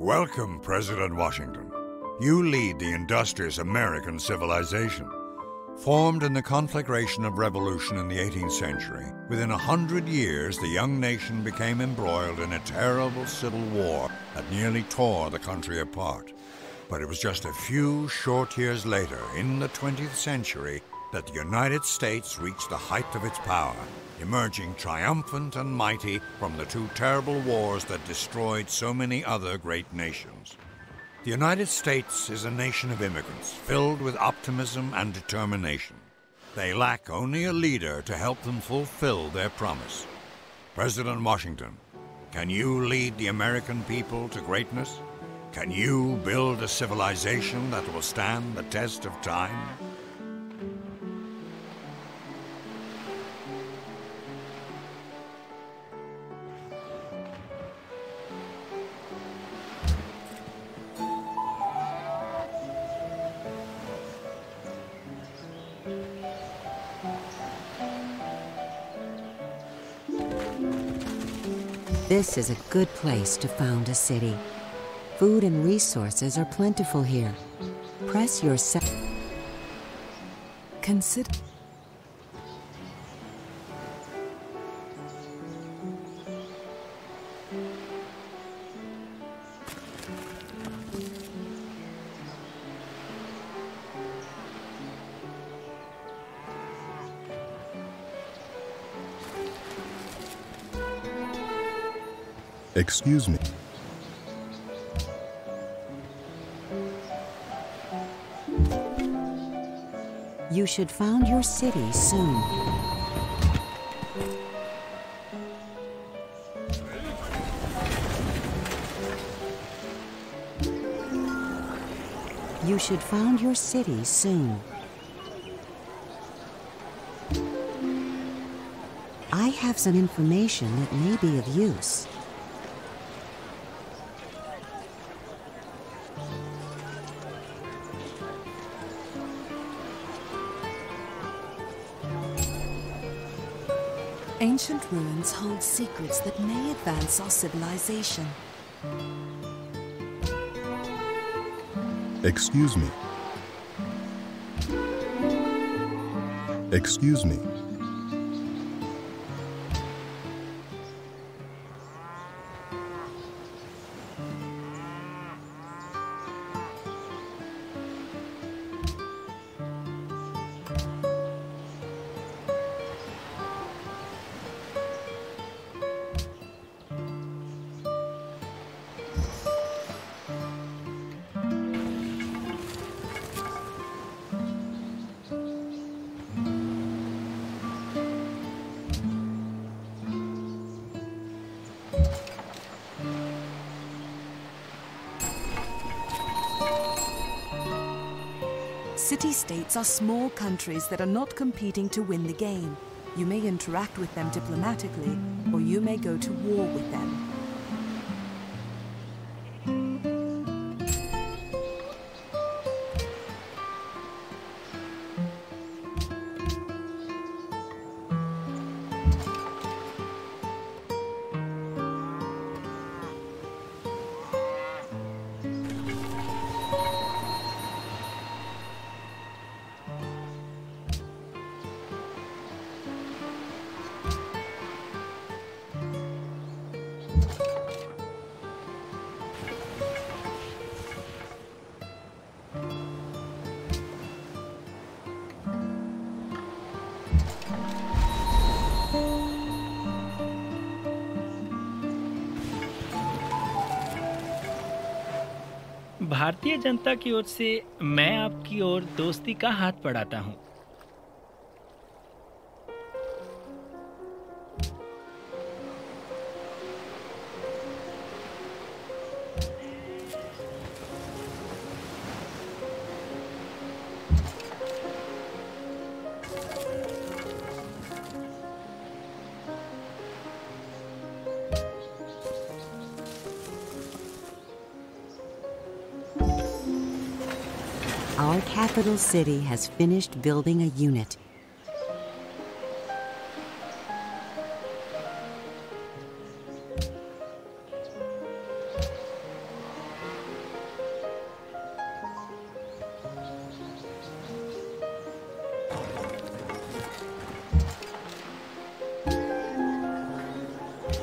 Welcome, President Washington. You lead the industrious American civilization. Formed in the conflagration of revolution in the 18th century, within 100 years, the young nation became embroiled in a terrible civil war that nearly tore the country apart. But it was just a few short years later, in the 20th century, that the United States reached the height of its power, emerging triumphant and mighty from the two terrible wars that destroyed so many other great nations. The United States is a nation of immigrants, filled with optimism and determination. They lack only a leader to help them fulfill their promise. President Washington, can you lead the American people to greatness? Can you build a civilization that will stand the test of time? This is a good place to found a city. Food and resources are plentiful here. Press your Consider. Excuse me. You should found your city soon. You should found your city soon. I have some information that may be of use. Ancient ruins hold secrets that may advance our civilization. Excuse me. Excuse me. City-states are small countries that are not competing to win the game. You may interact with them diplomatically, or you may go to war with them. Bharatiya Janata की ओर से मैं आपकी ओर दोस्ती का हाथ बढ़ाता हूँ। Our capital city has finished building a unit.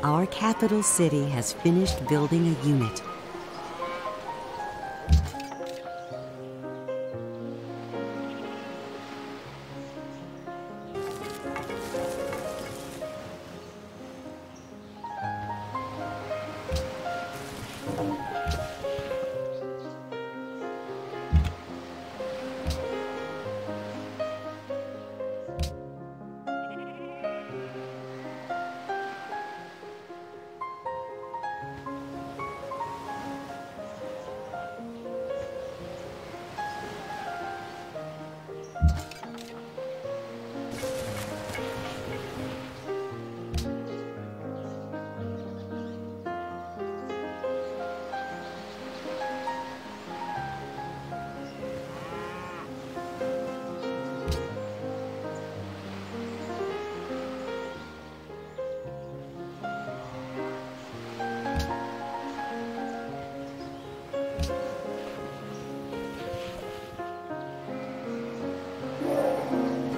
Our capital city has finished building a unit.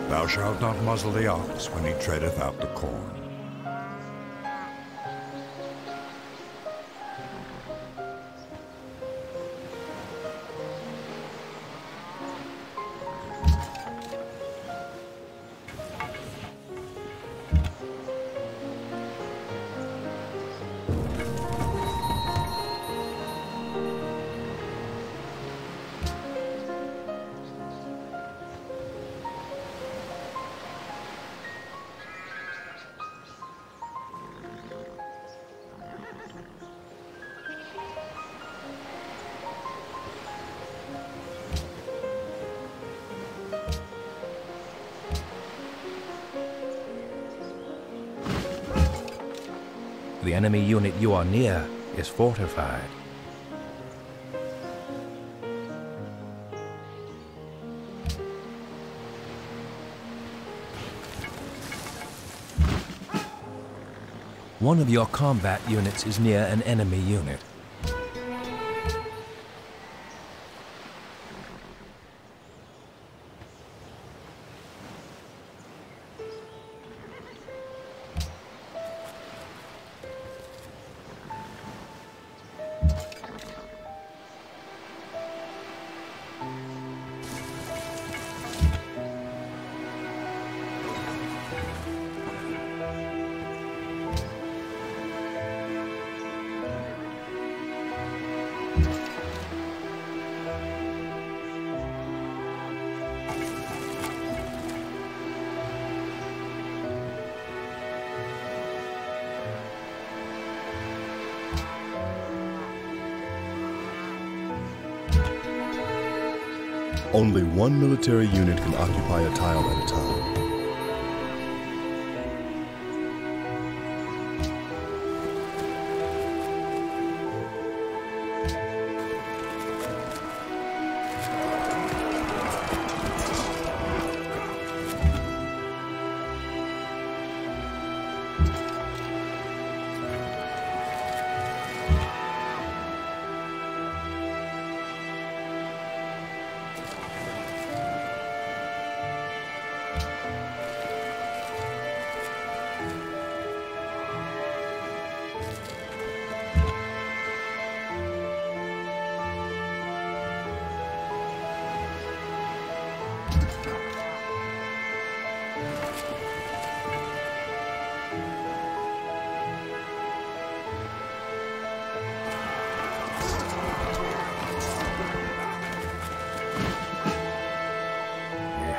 Thou shalt not muzzle the ox when he treadeth out the corn. The enemy unit you are near is fortified. One of your combat units is near an enemy unit. Only one military unit can occupy a tile at a time.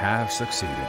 Have succeeded.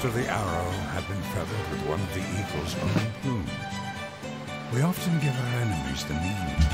shaft of the arrow had been feathered with one of the eagle's own plumes. We often give our enemies the means.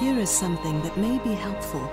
Here is something that may be helpful.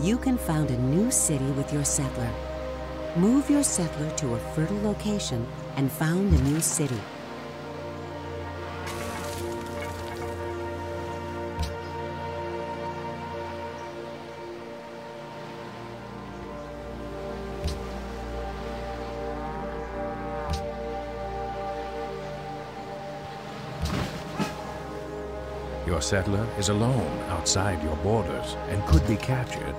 You can found a new city with your settler. Move your settler to a fertile location and found a new city. Your settler is alone outside your borders and could be captured.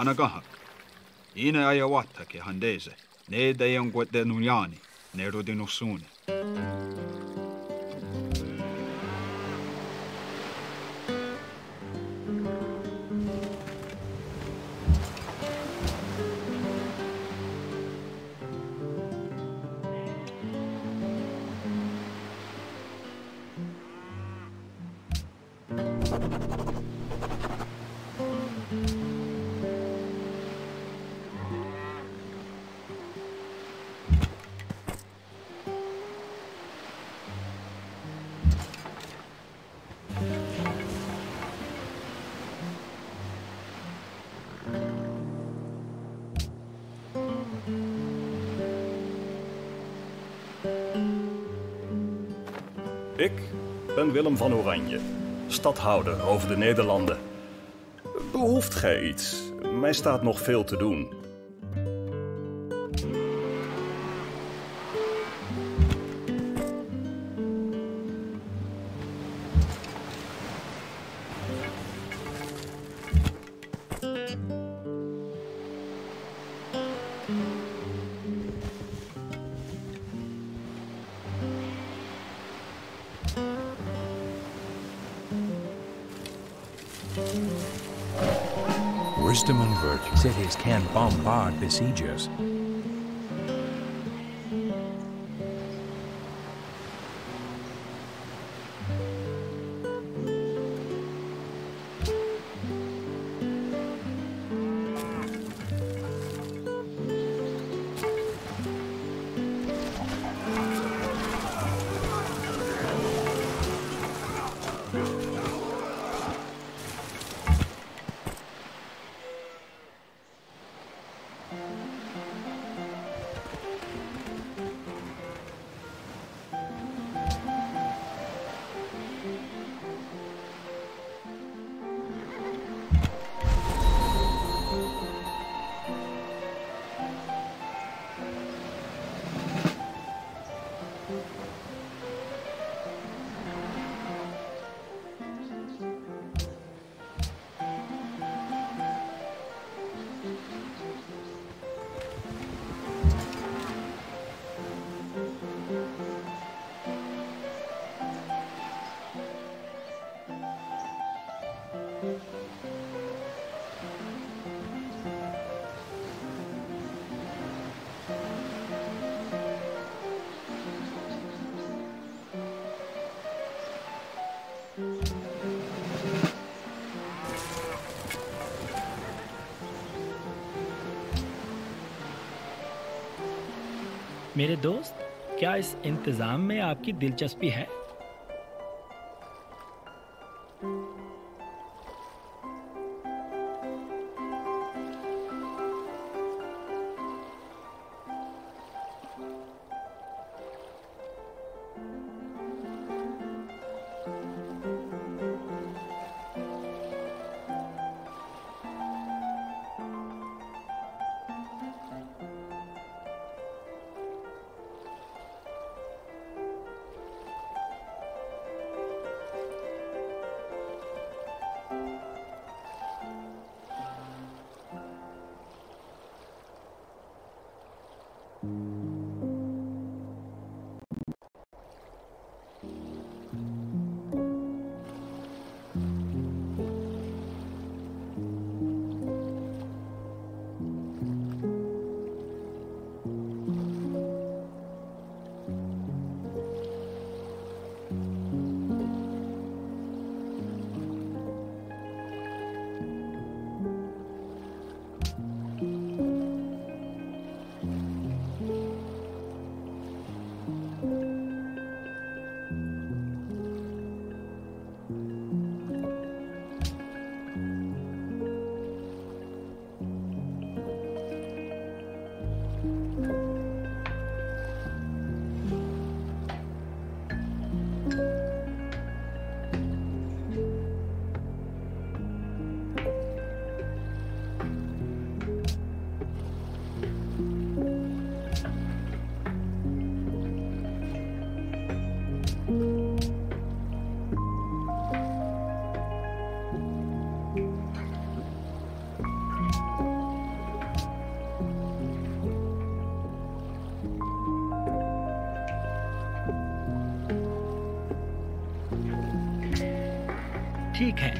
Skanagahak, ina ayawata ke handeze, ne dayanguet de nunyani, ne rodinosune. Ik ben Willem van Oranje, stadhouder over de Nederlanden. Behoeft gij iets? Mij staat nog veel te doen. Wisdom and virtue. Cities can bombard besiegers. मेरे दोस्त, क्या इस इंतजाम में आपकी दिलचस्पी है? ठीक है।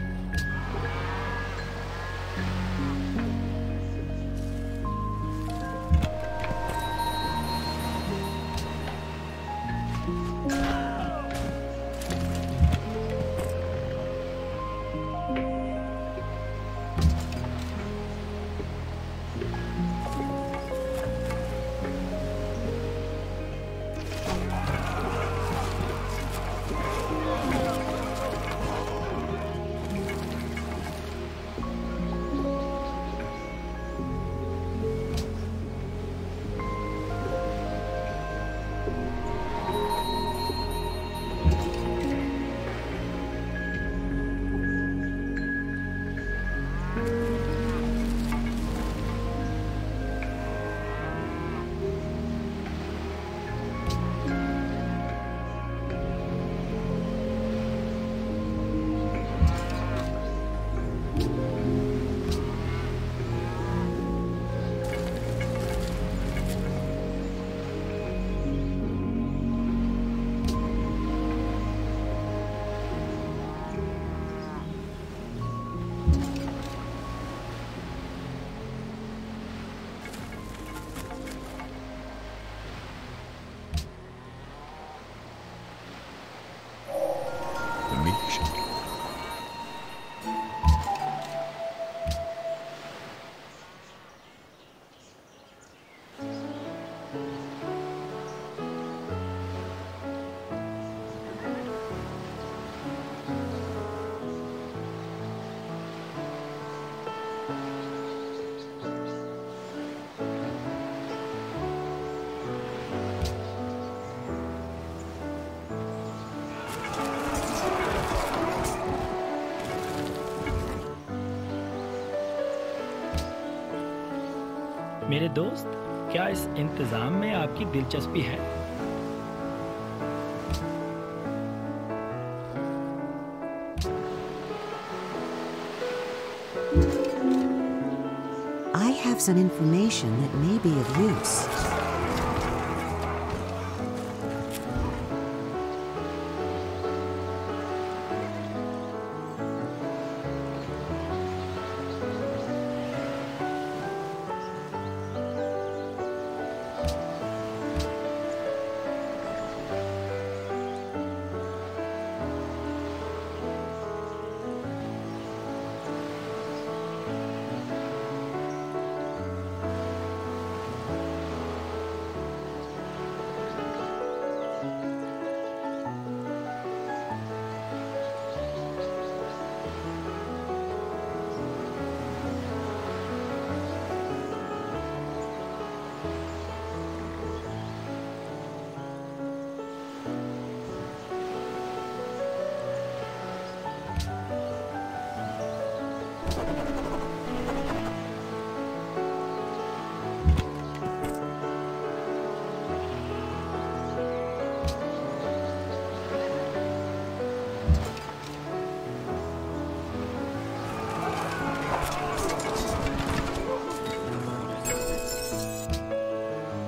मेरे दोस्त, क्या इस इंतजाम में आपकी दिलचस्पी है? I have some information that may be of use.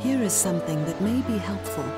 Here is something that may be helpful.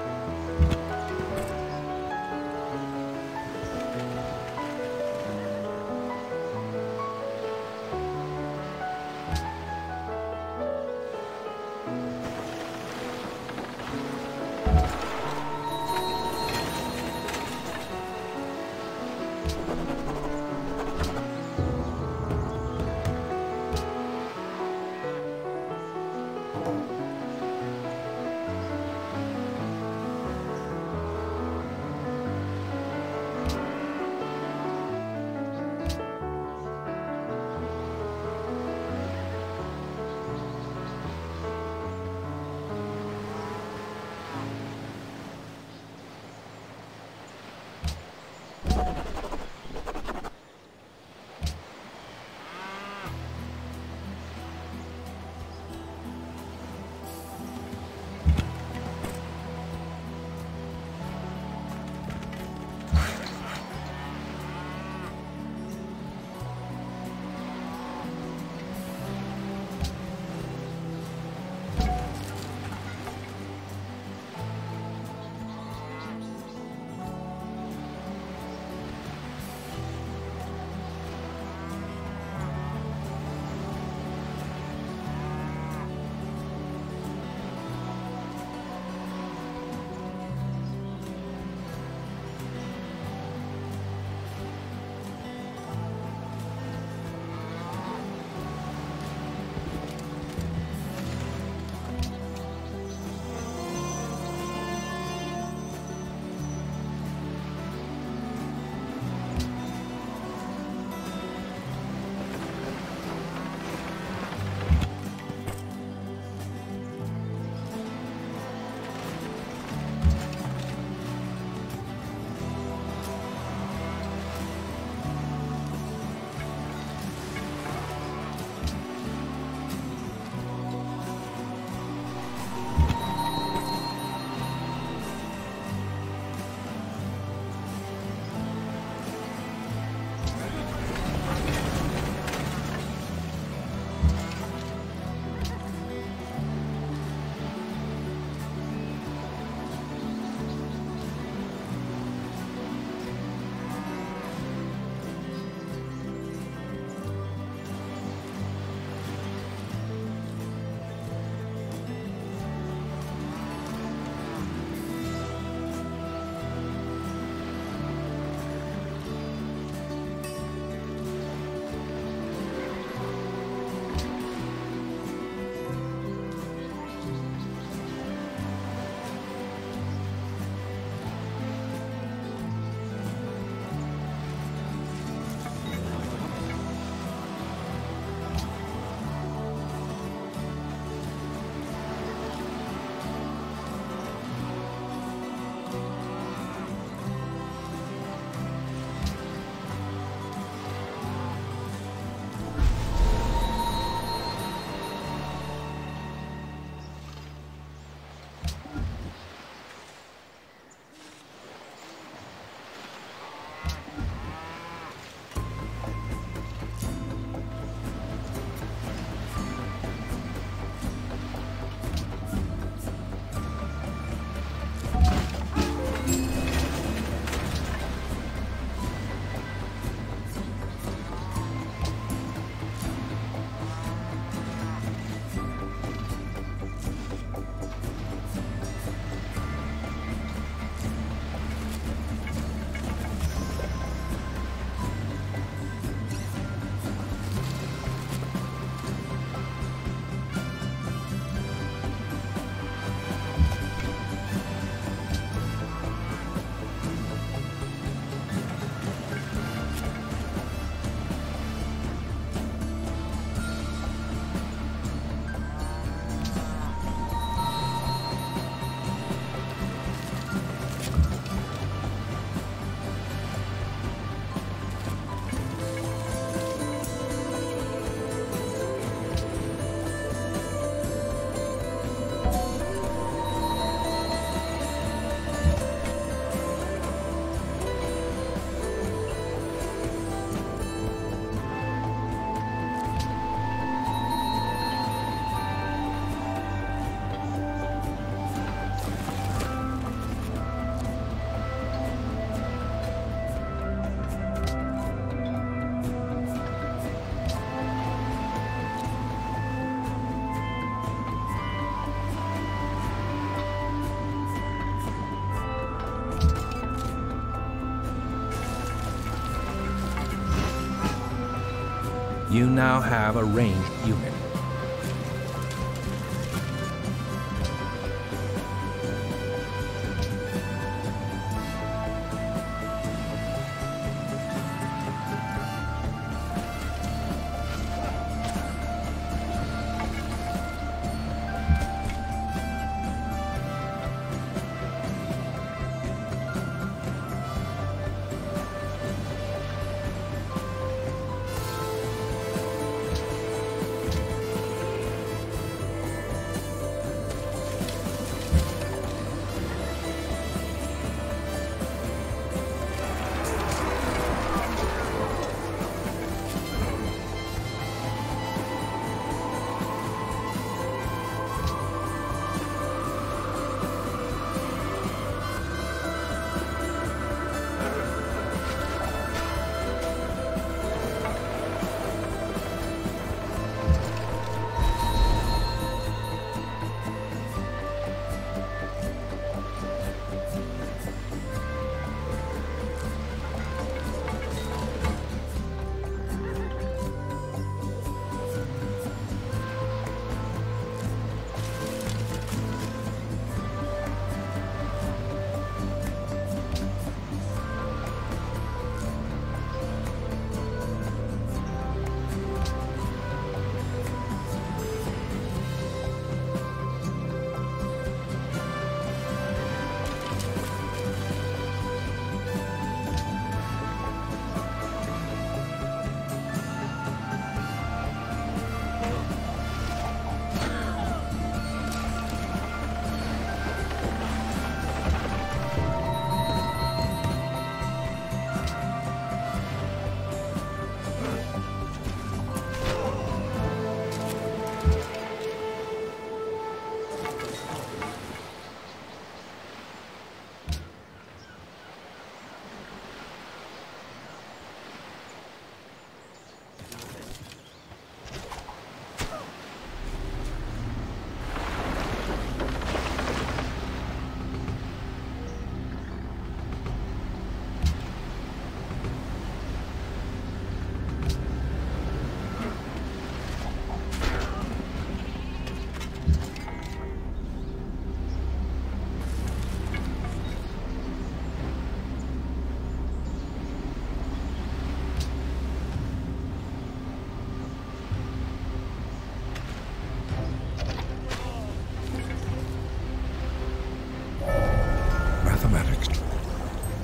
You now have a ranged unit.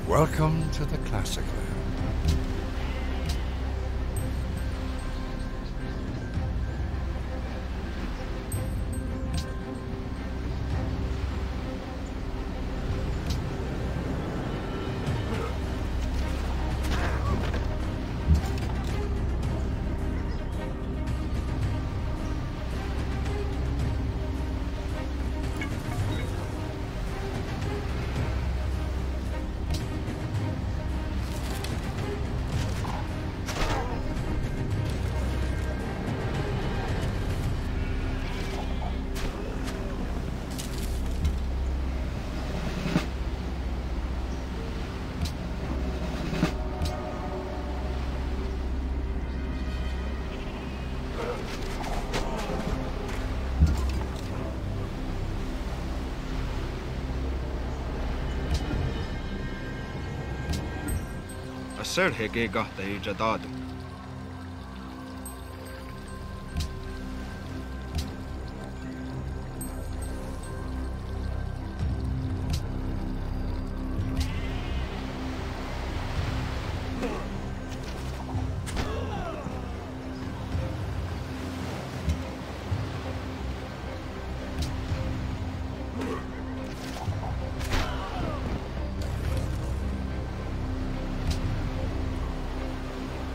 Welcome to the classic land. سر هجی گهتای جدادو.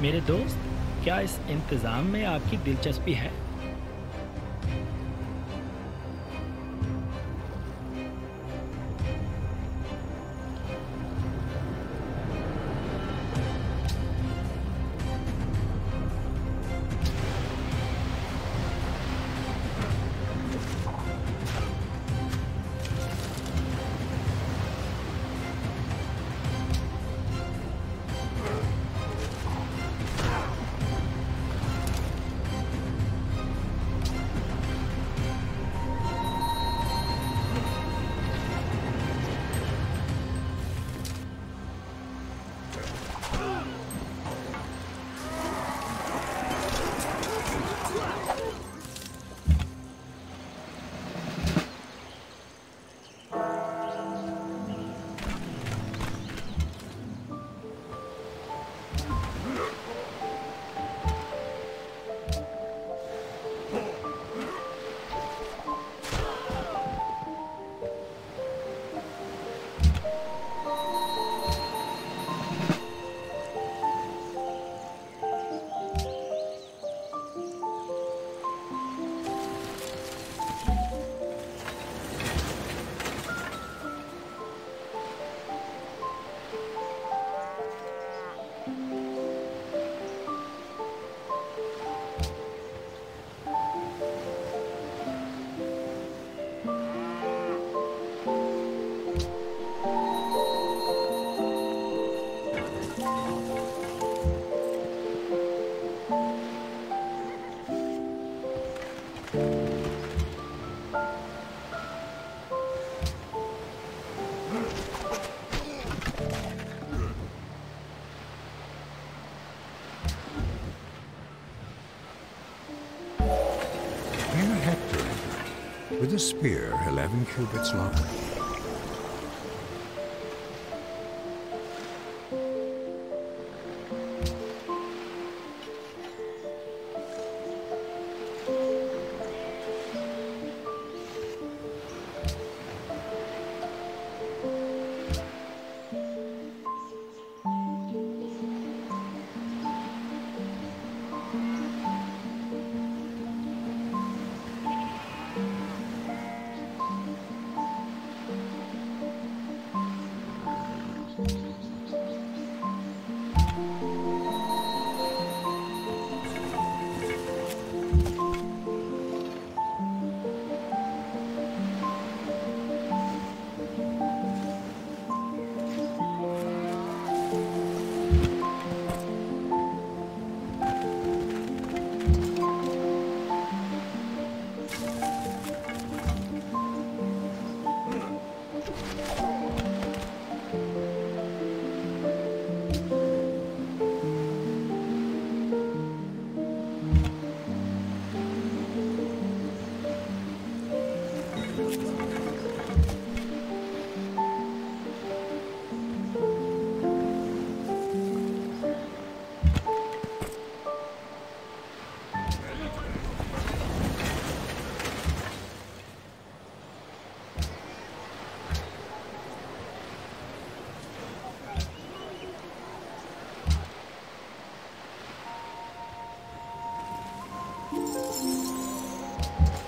मेरे दोस्त, क्या इस इंतजाम में आपकी दिलचस्पी है? with a spear 11 cubits long.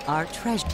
Our treasure.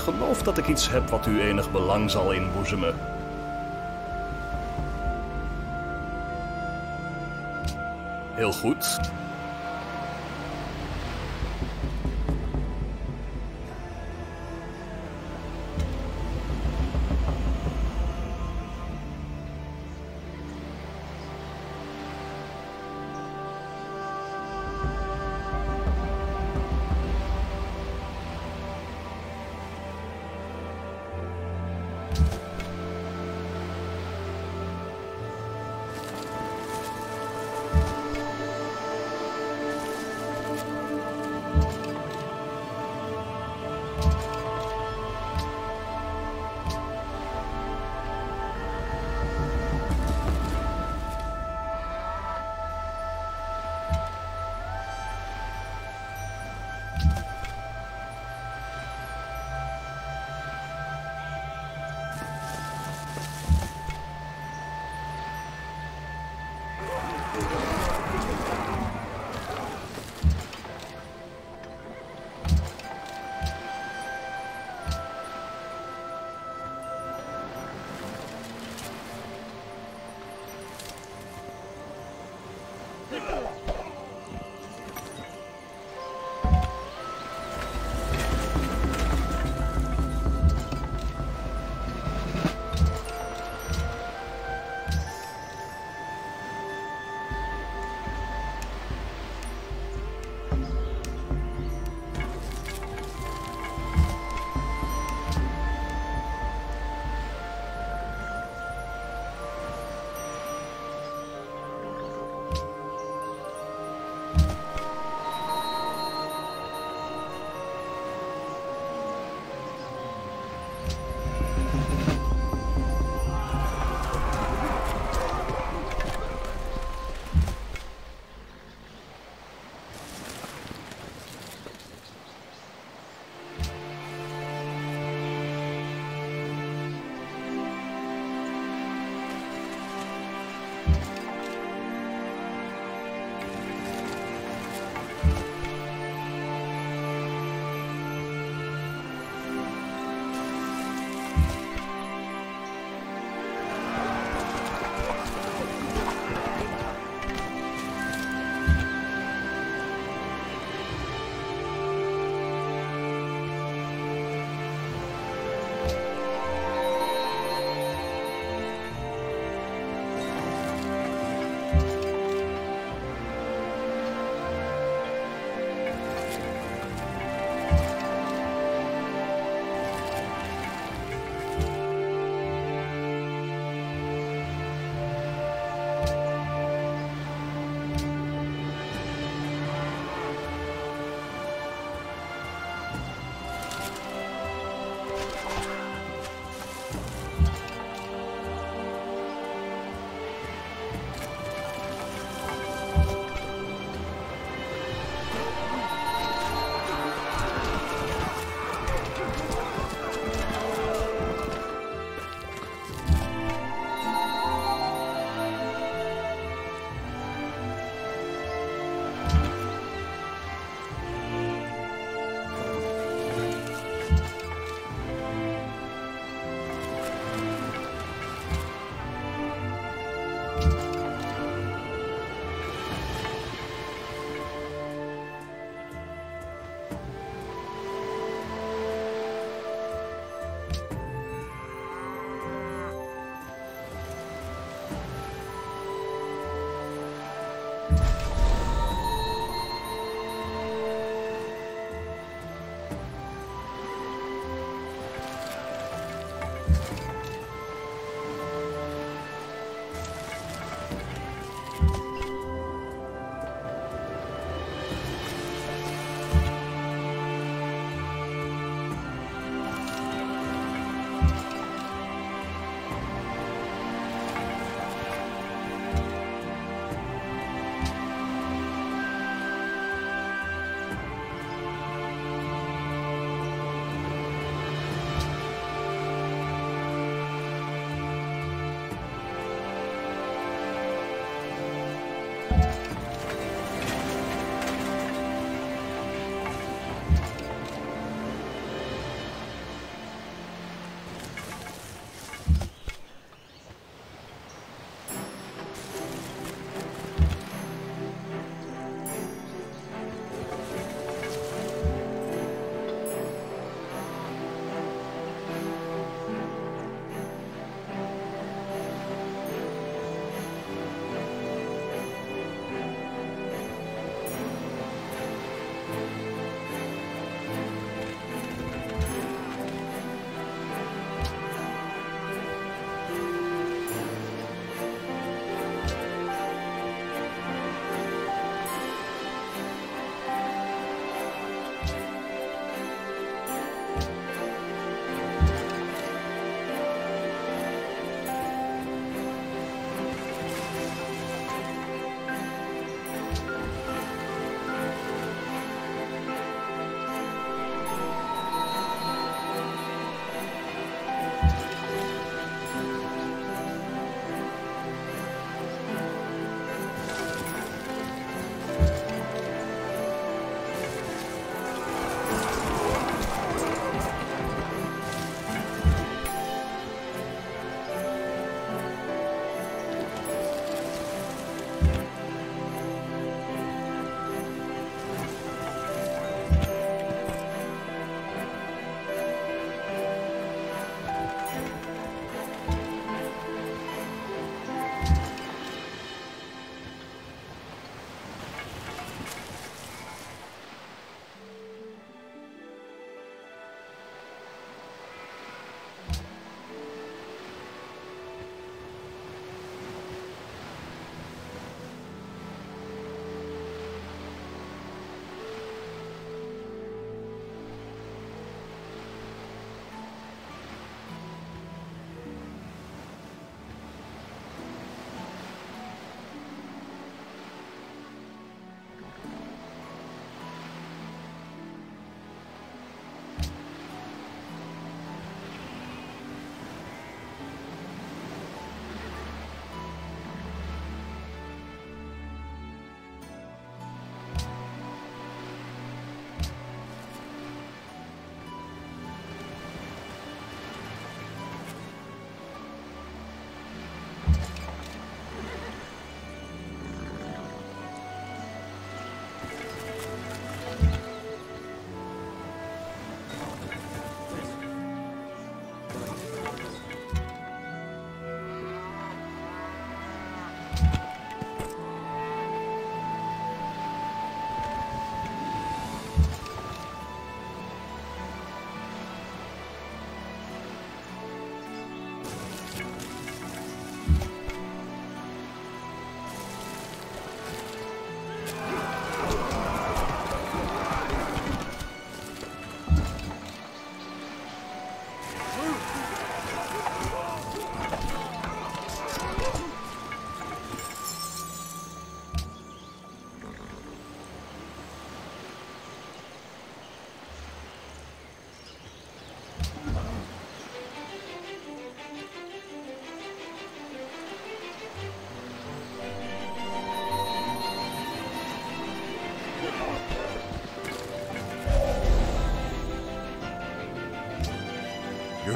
geloof dat ik iets heb wat u enig belang zal inboezemen. Heel goed.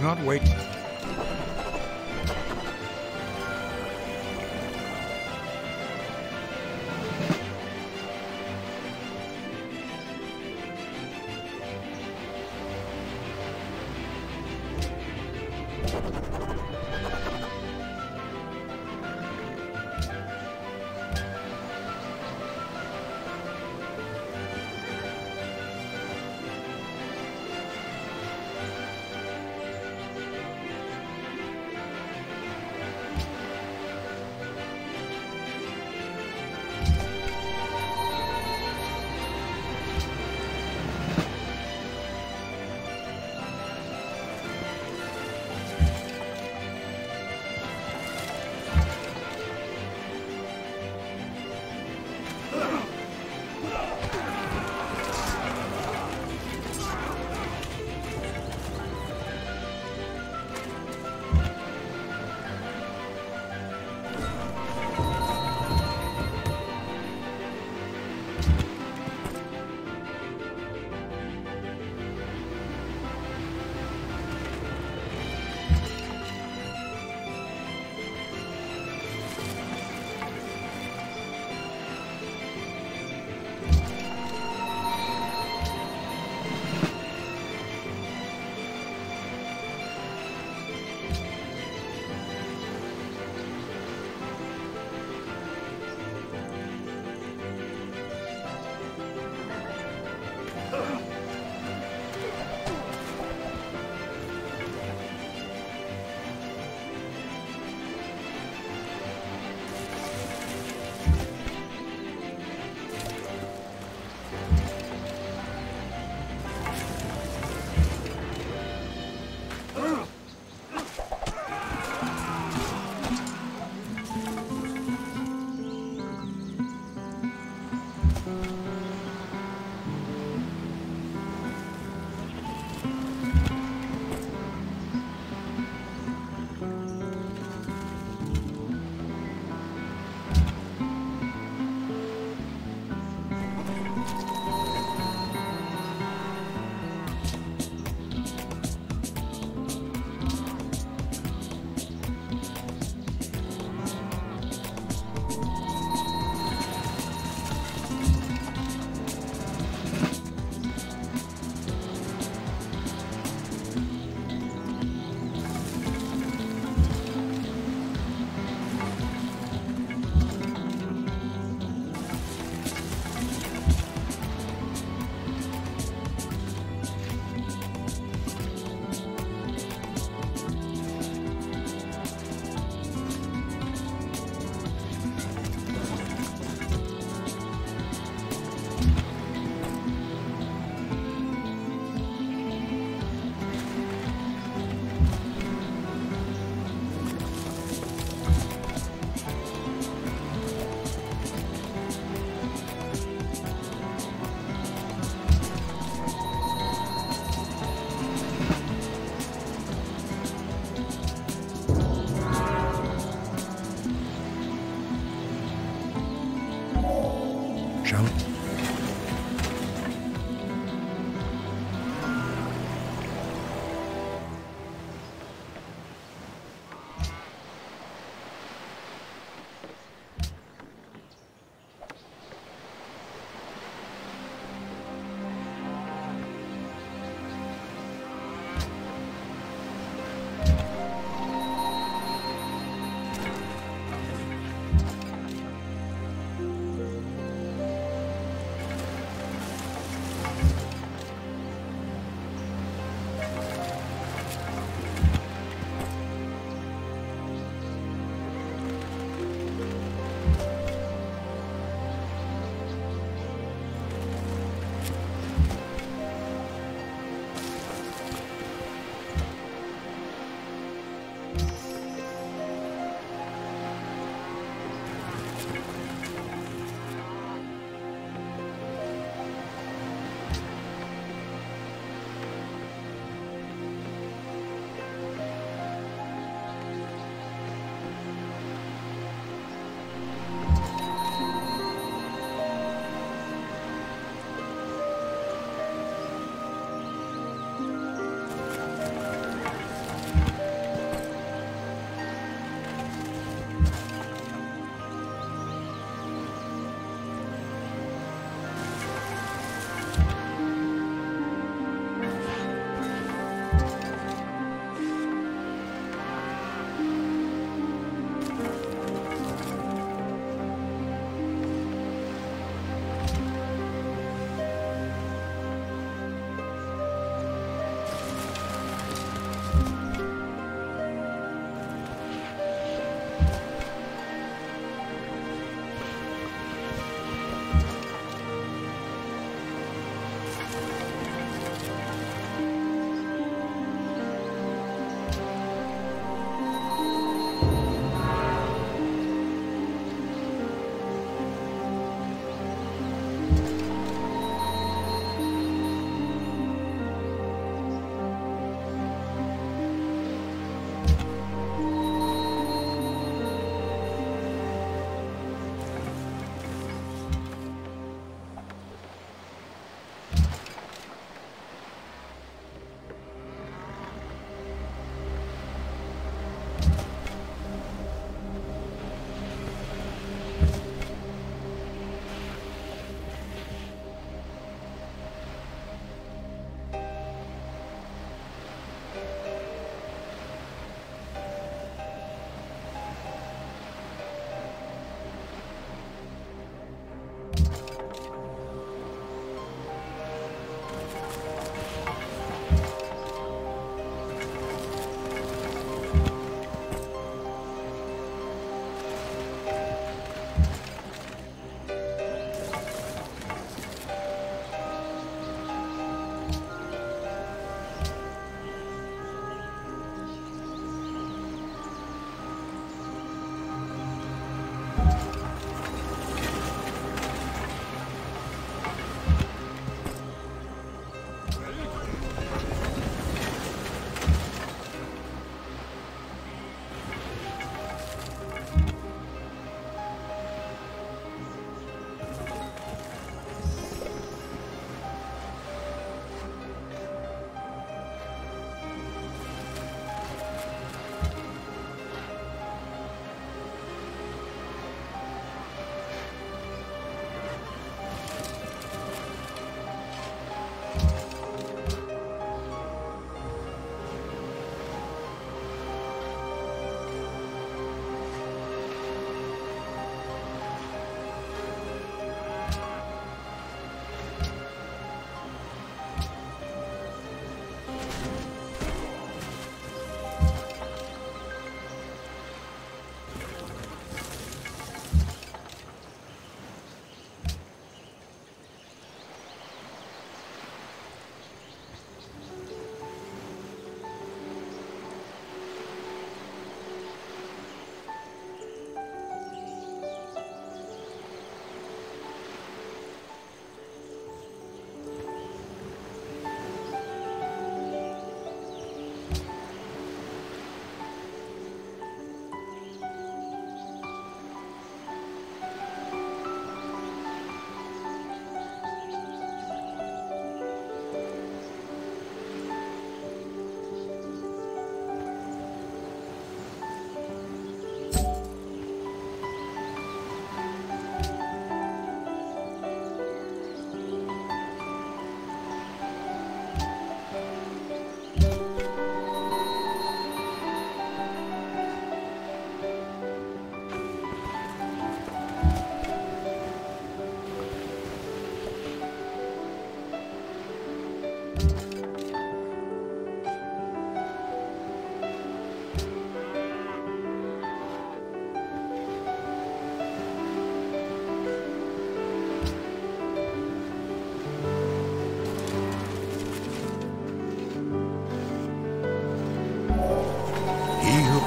cannot wait.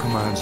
Commands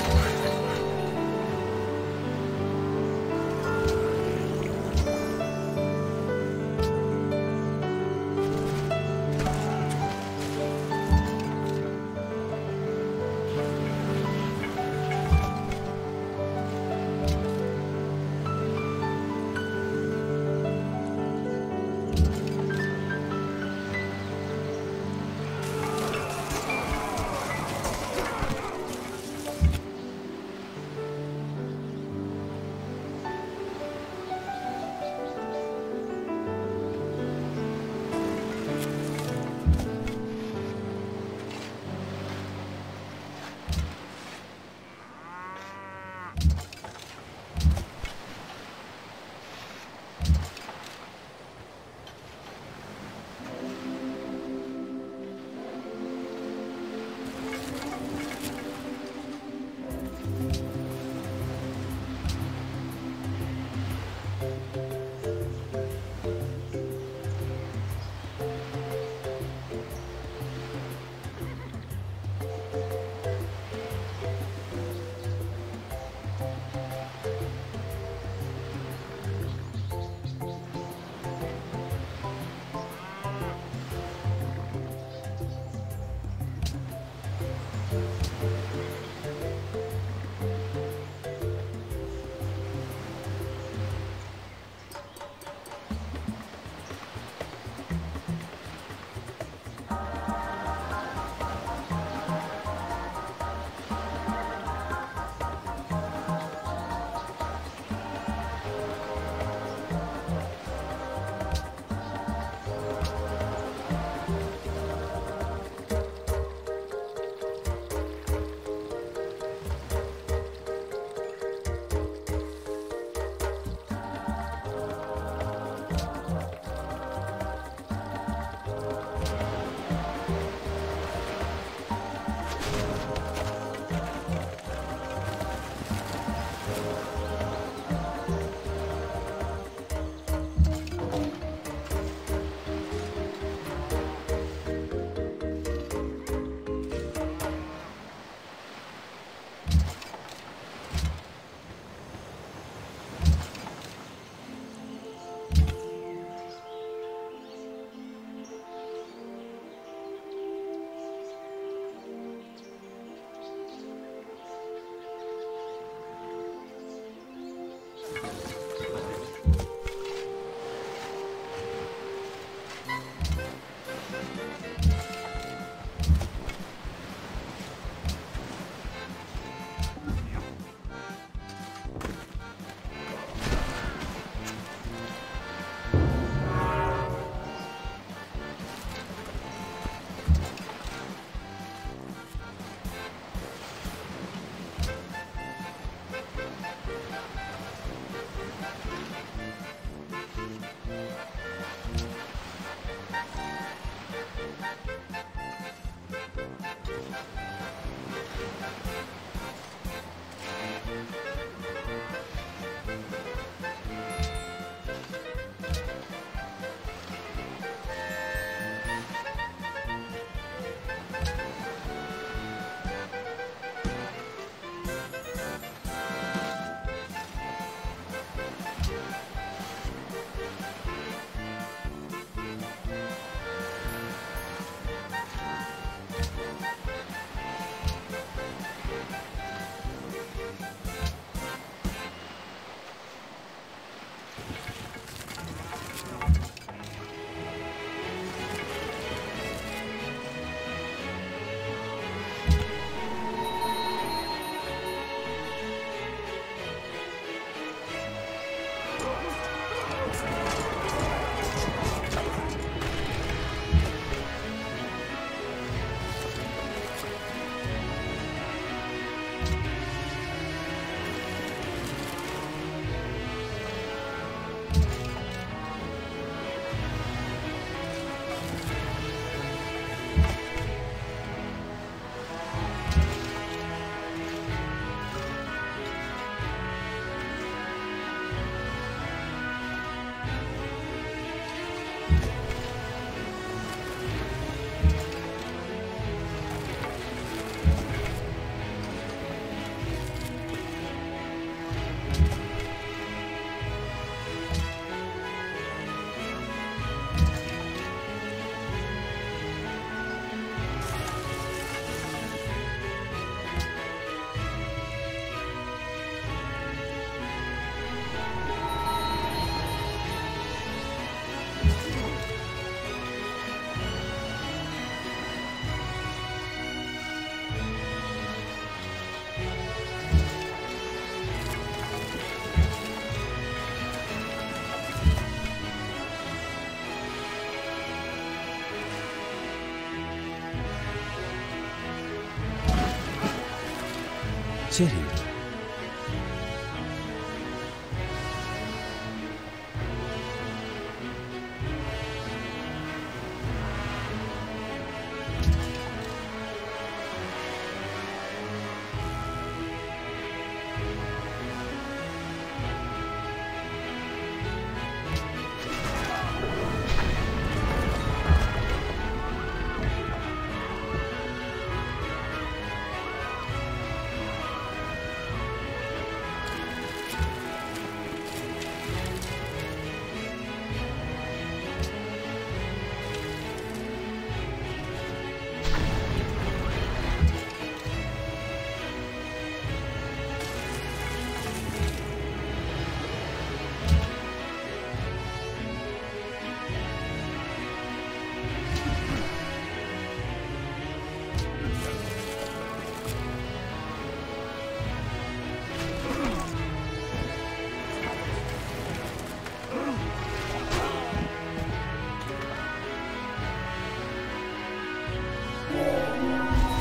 city.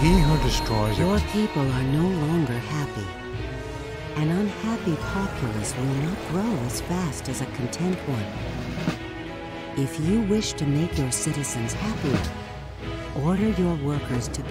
He who destroys your people are no longer happy. An unhappy populace will not grow as fast as a content one. If you wish to make your citizens happier, order your workers to...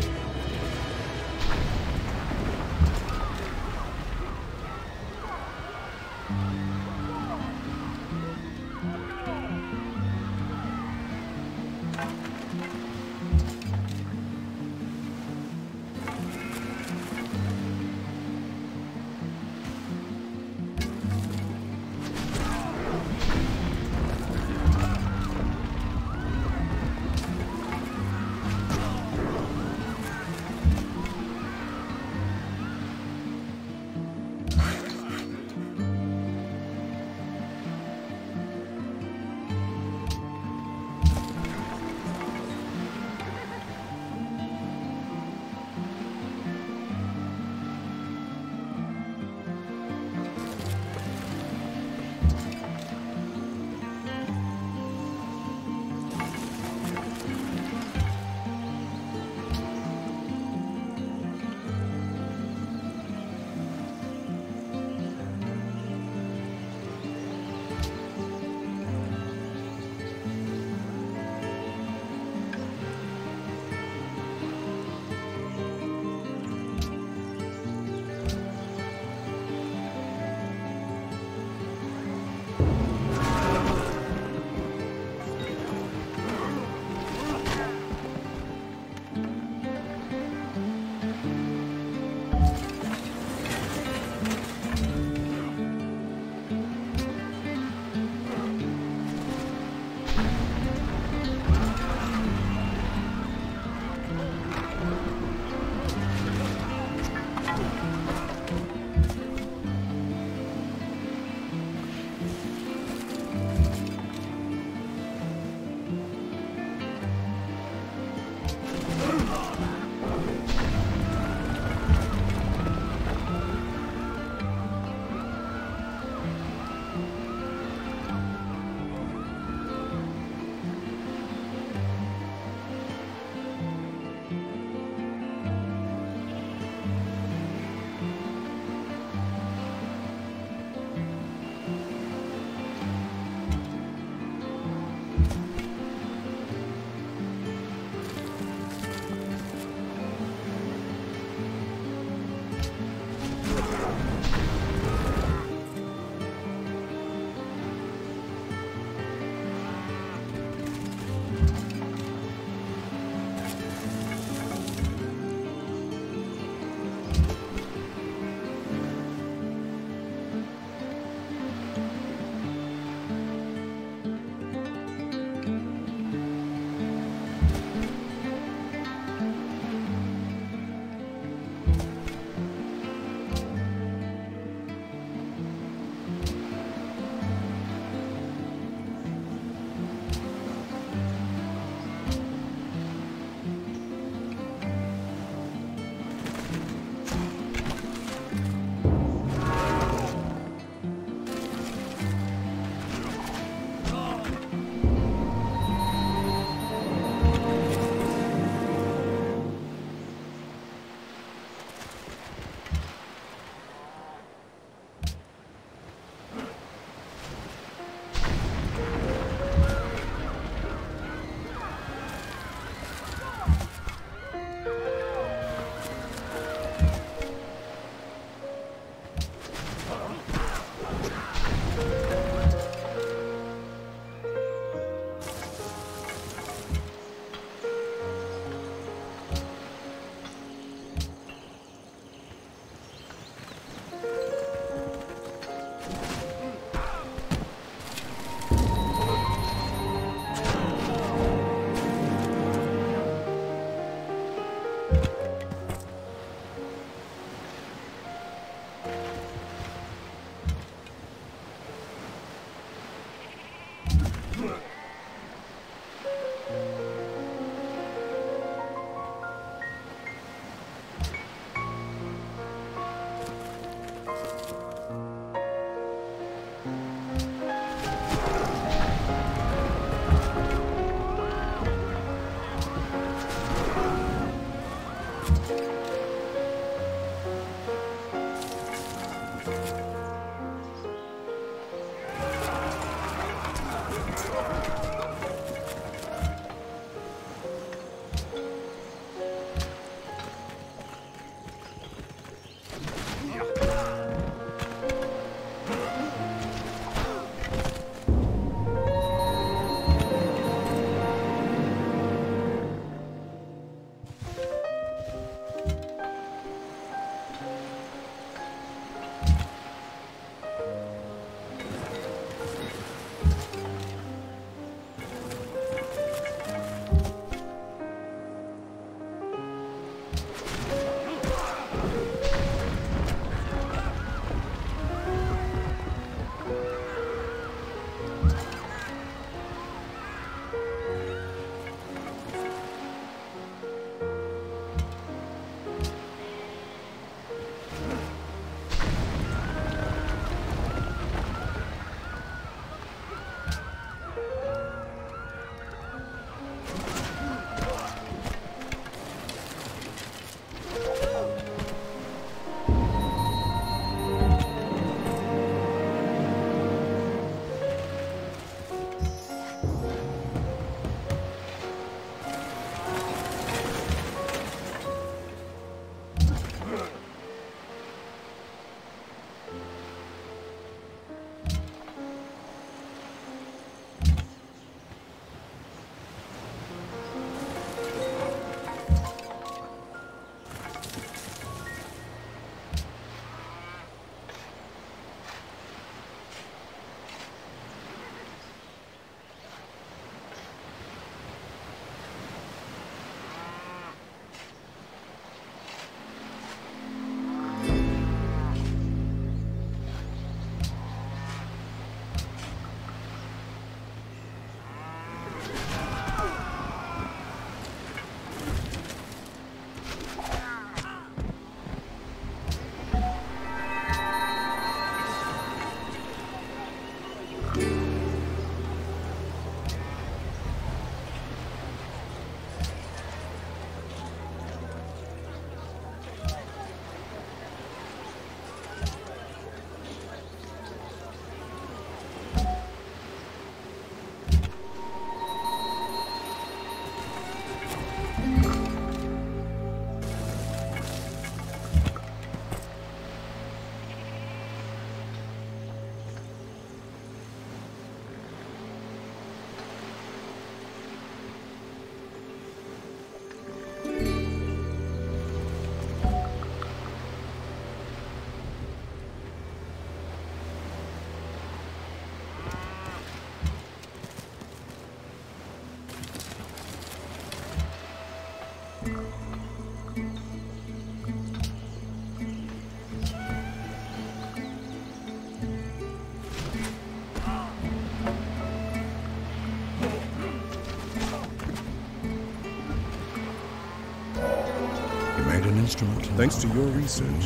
quite an instrument. Thanks to your research,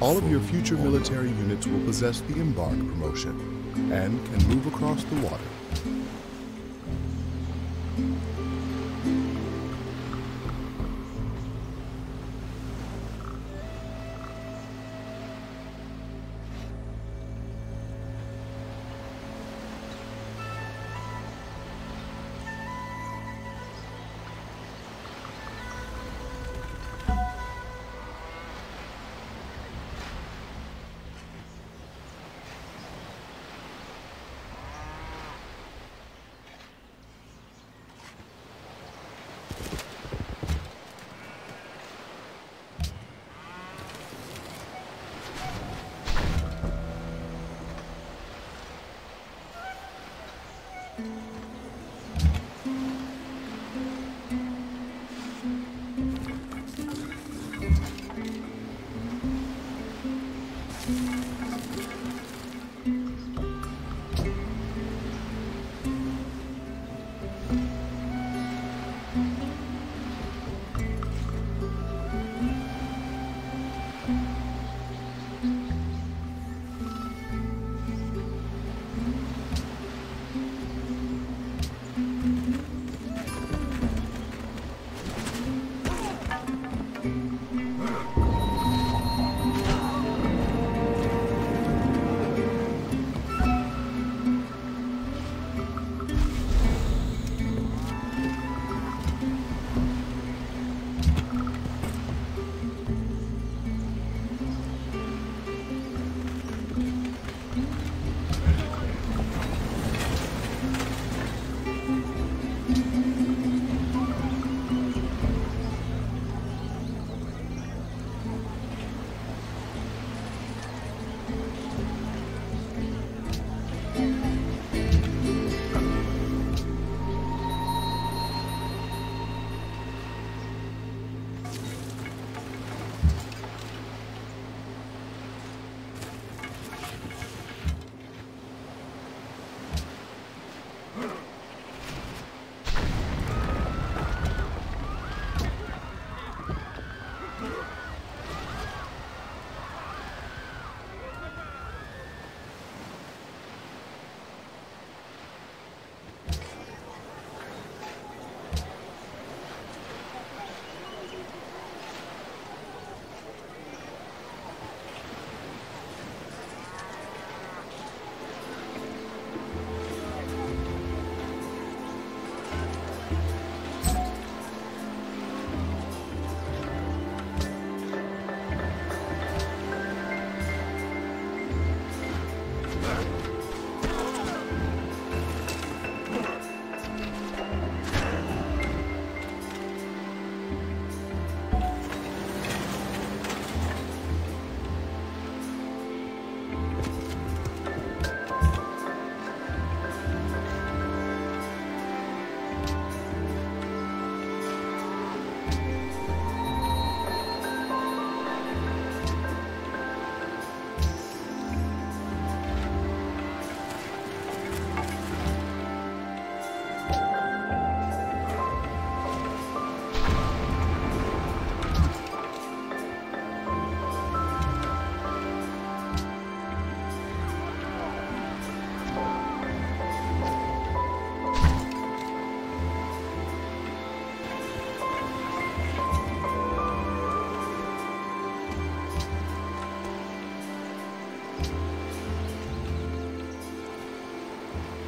all of your future military units will possess the embark promotion and can move across the water.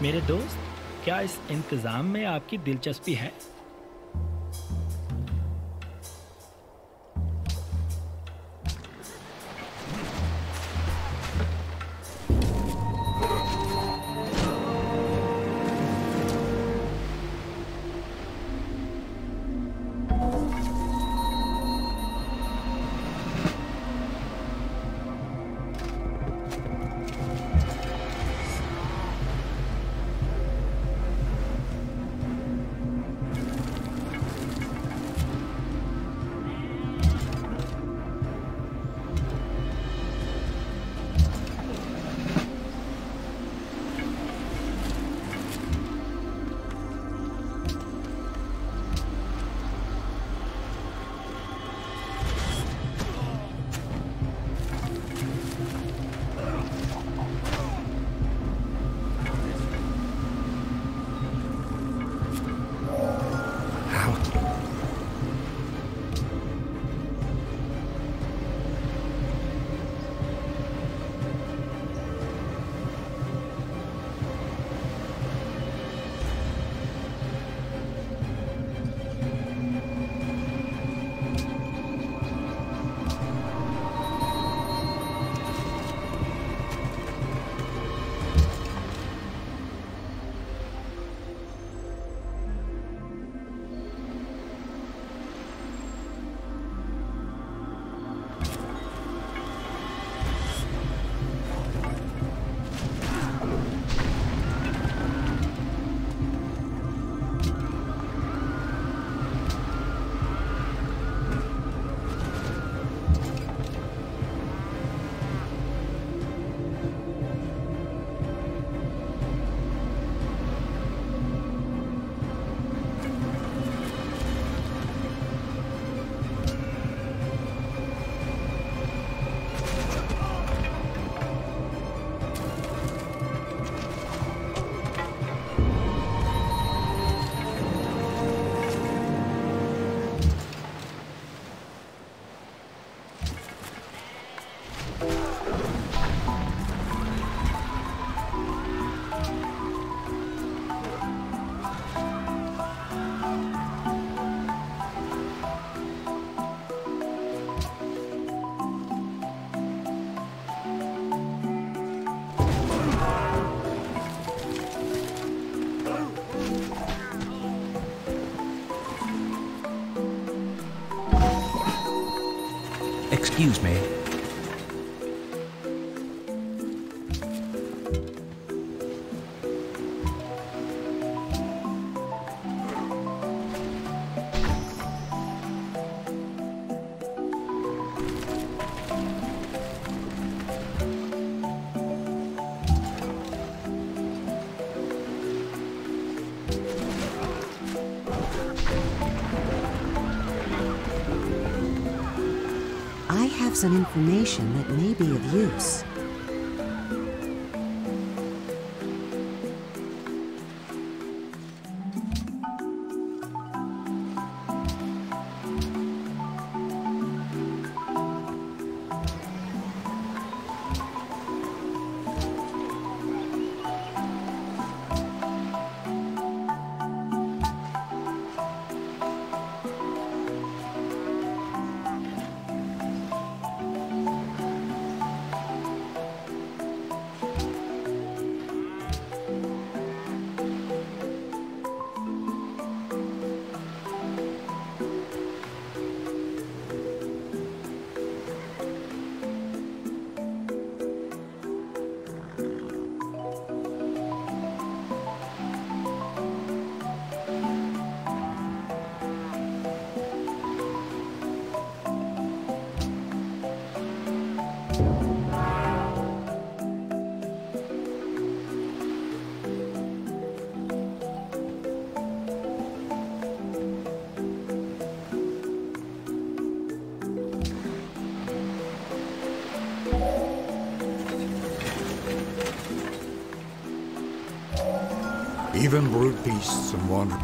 मेरे दोस्त, क्या इस इंतजाम में आपकी दिलचस्पी है? Excuse me. I have some information that may be of use. Even brute beasts and wander.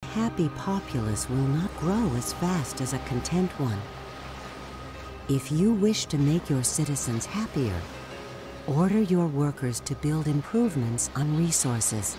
A happy populace will not grow as fast as a content one. If you wish to make your citizens happier, order your workers to build improvements on resources.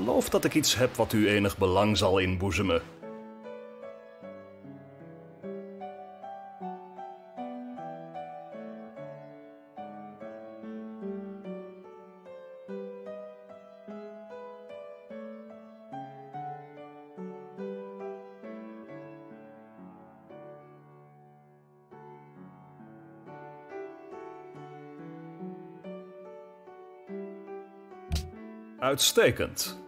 geloof dat ik iets heb wat u enig belang zal inboezemen. Uitstekend.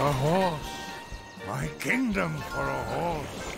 A horse! My kingdom for a horse!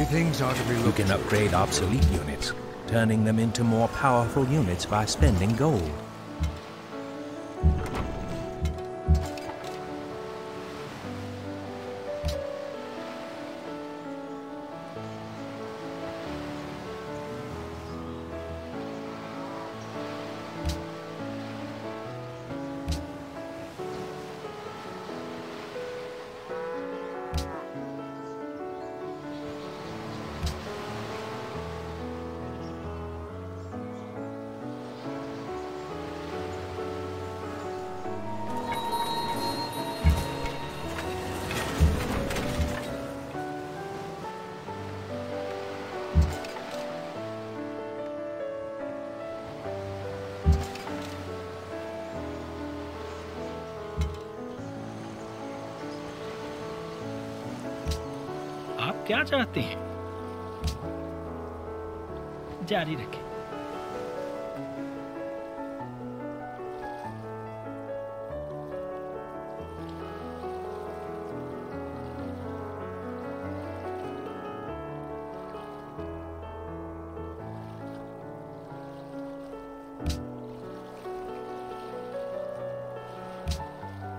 You can upgrade obsolete units, turning them into more powerful units by spending gold. क्या चाहते हैं? जारी रखें।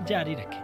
जारी रखें।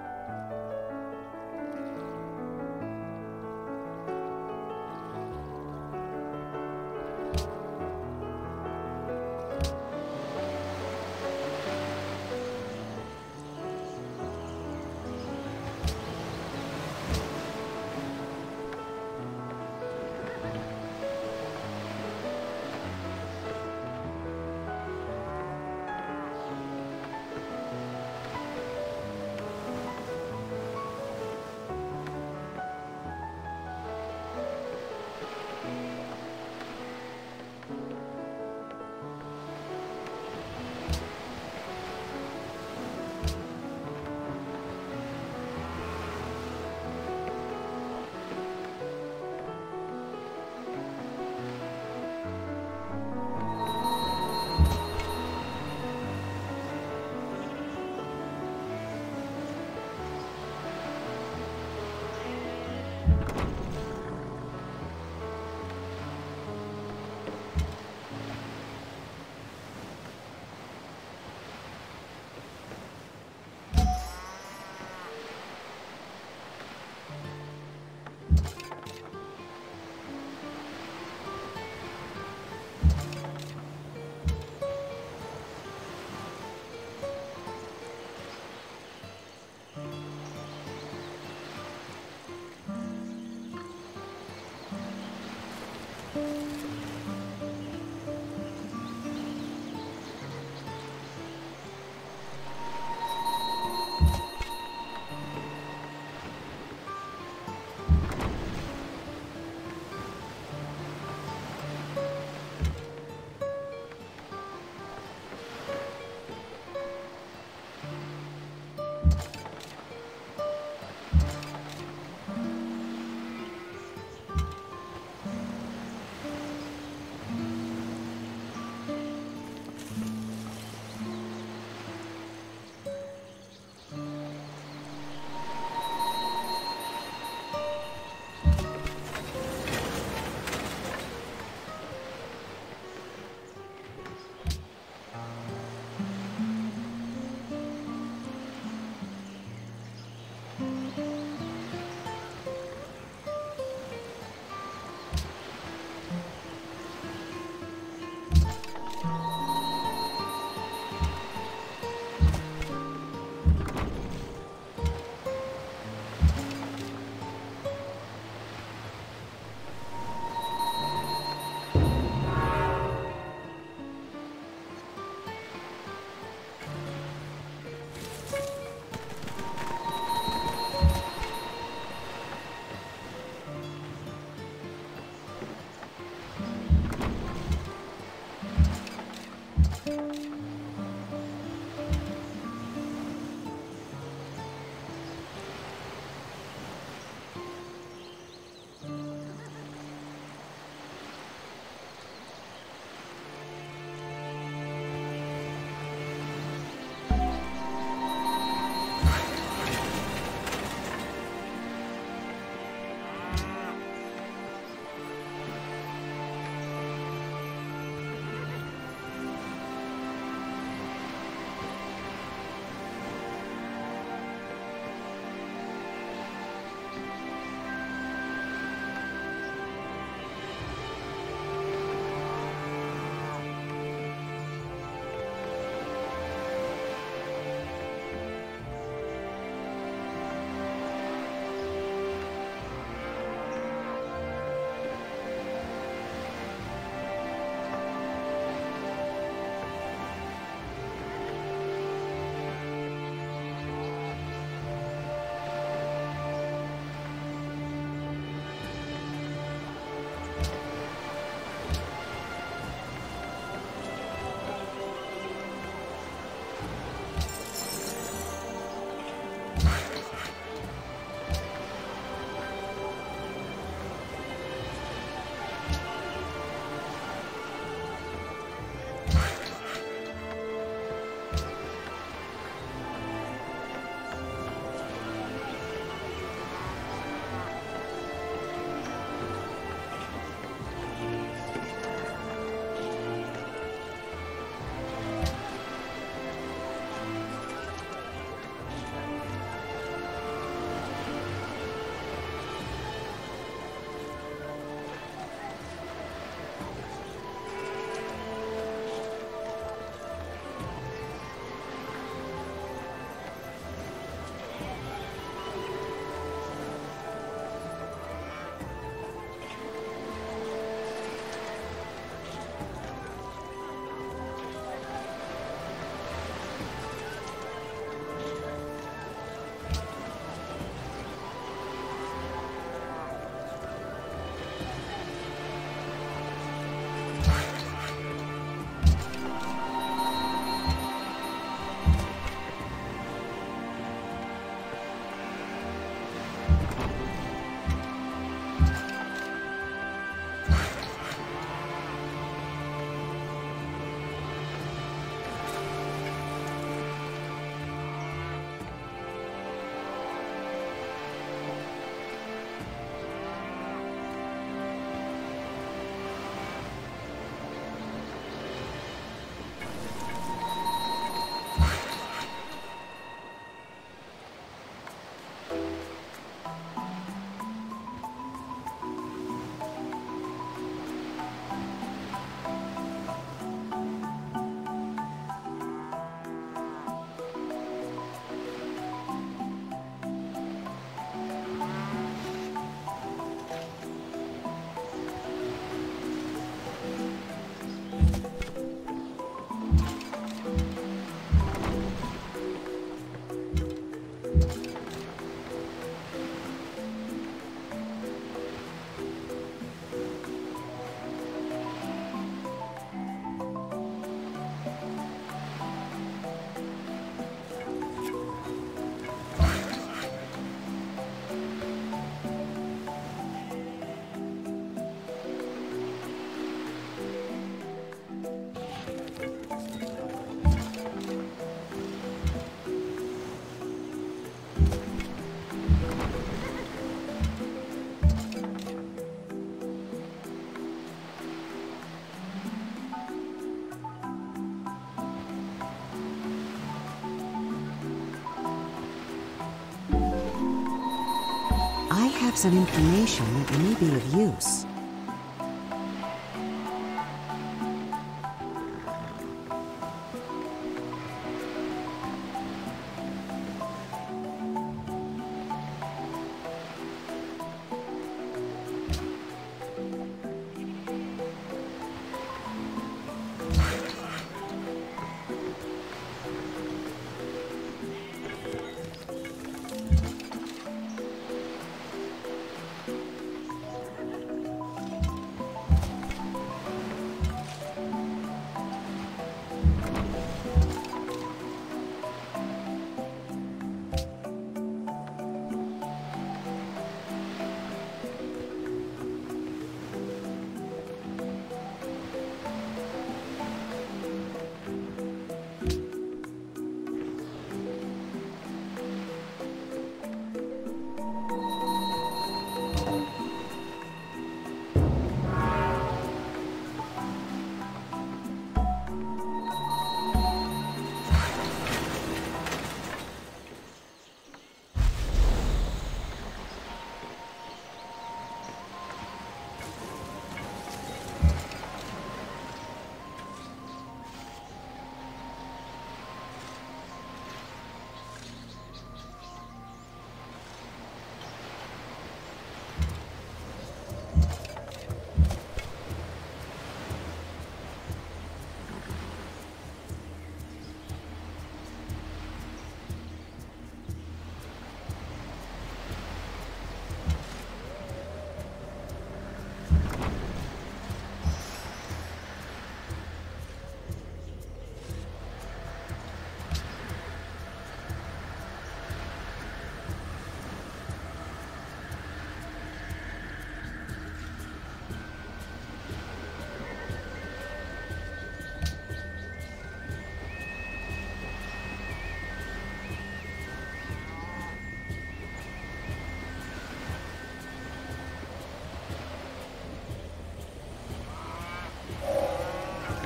I have some information that may be of use.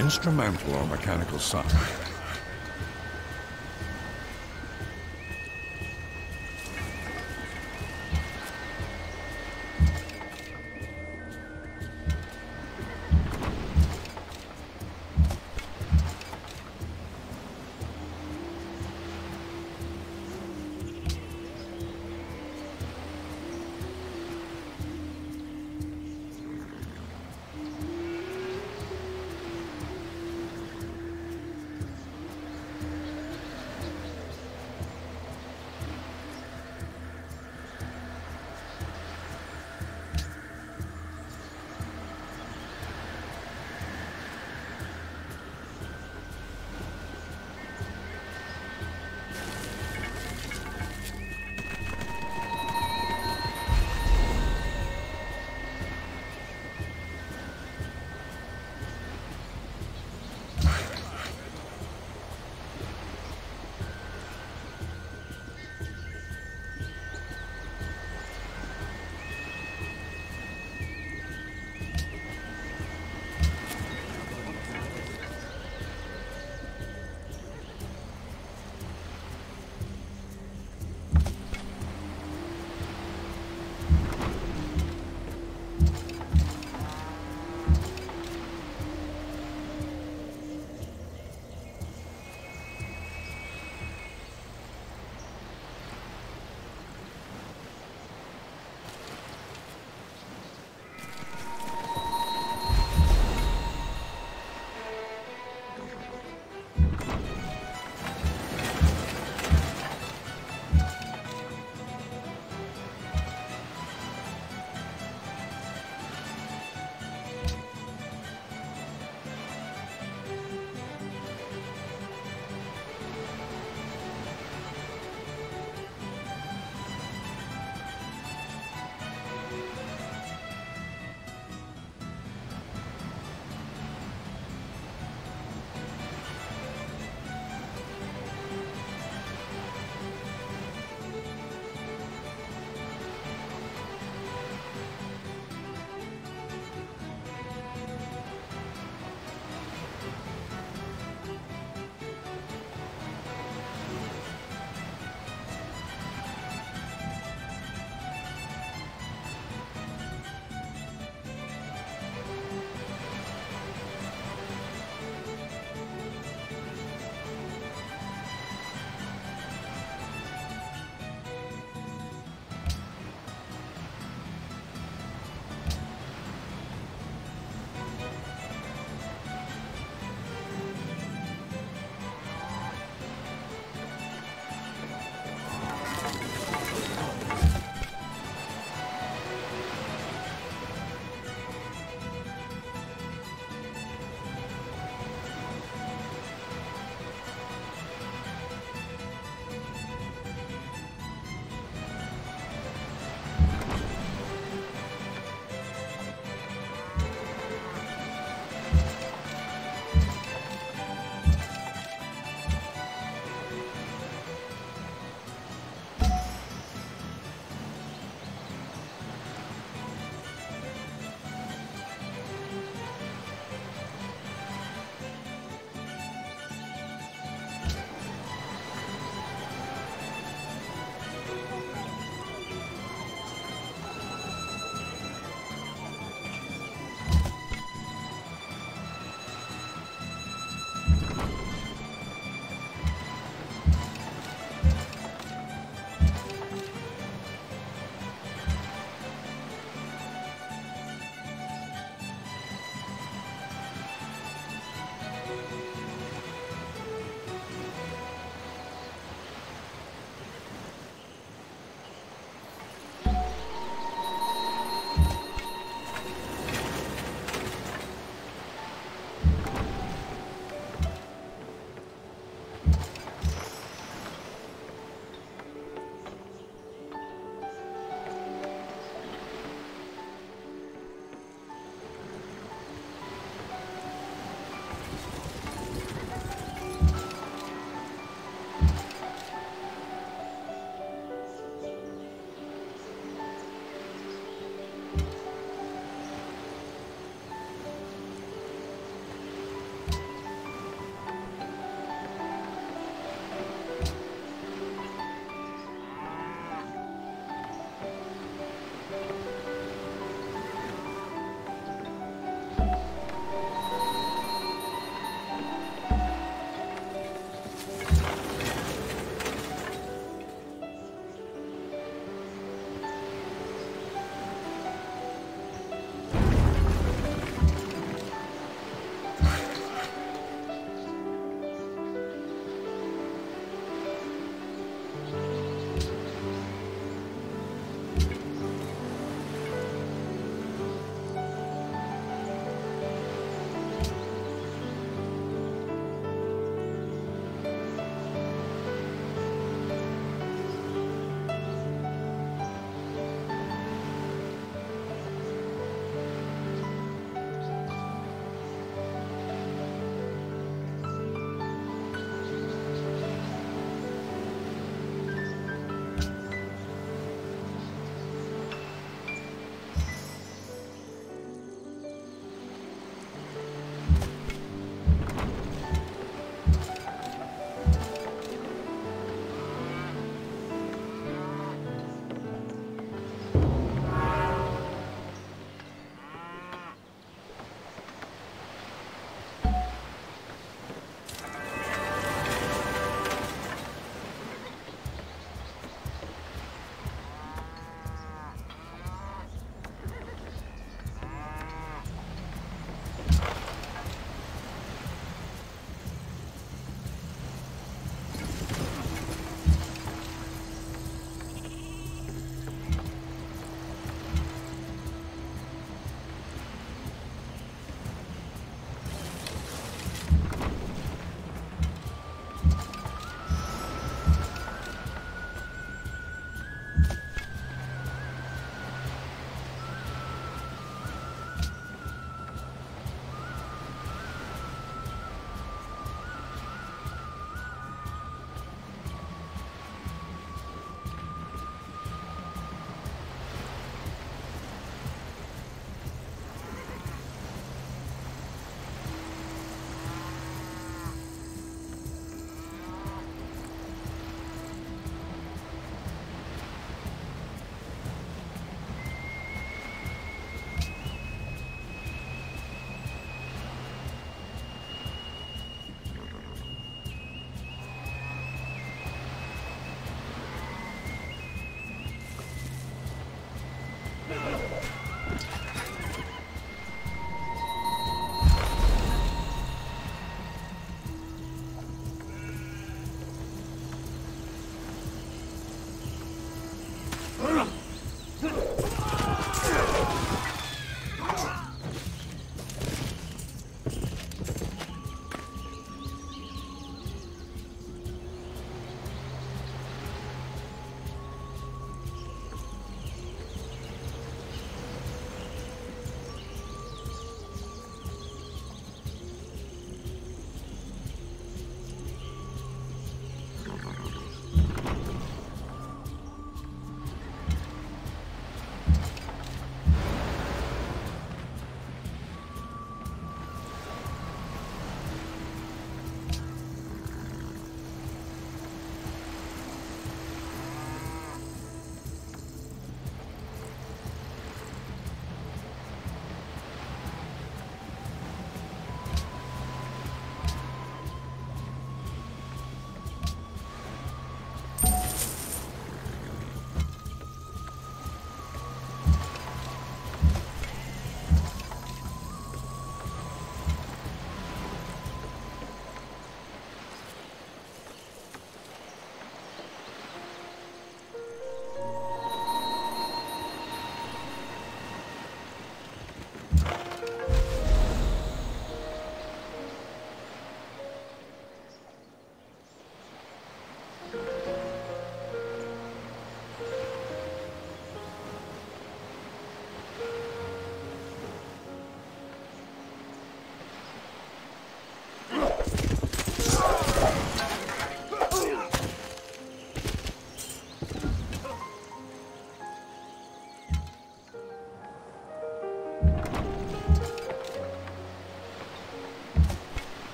Instrumental or mechanical side.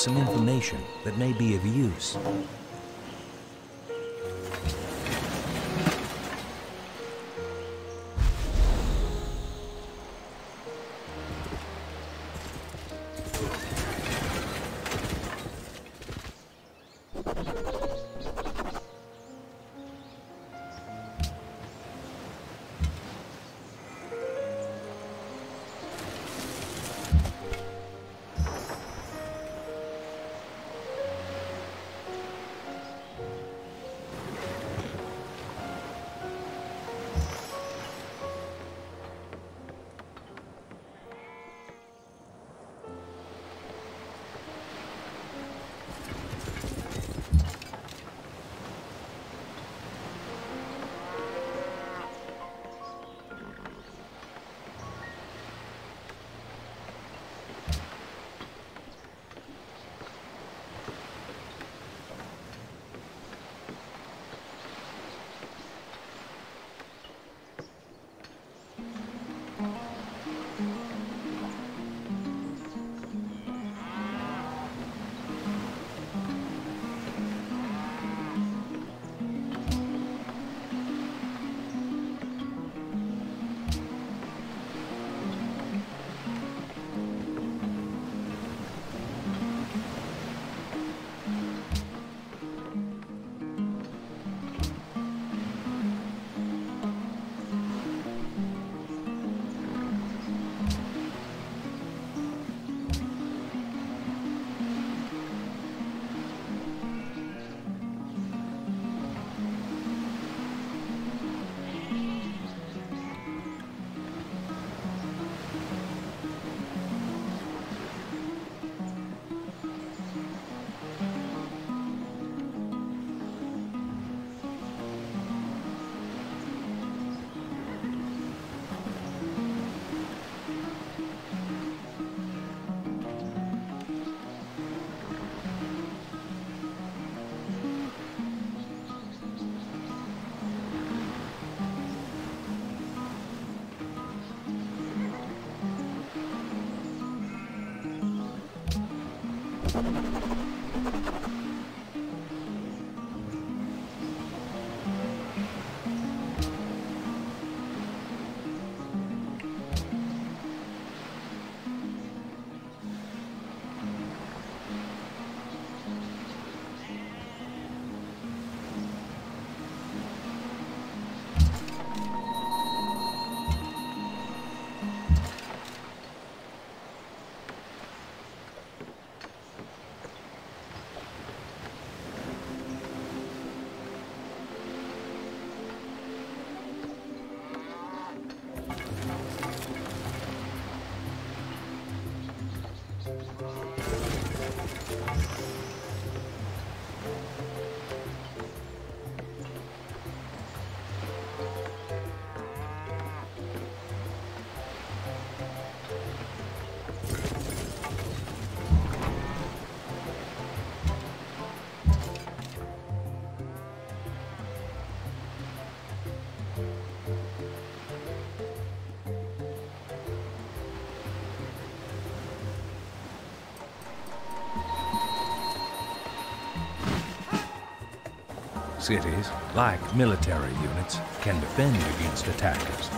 have some information that may be of use. Cities, like military units, can defend against attackers.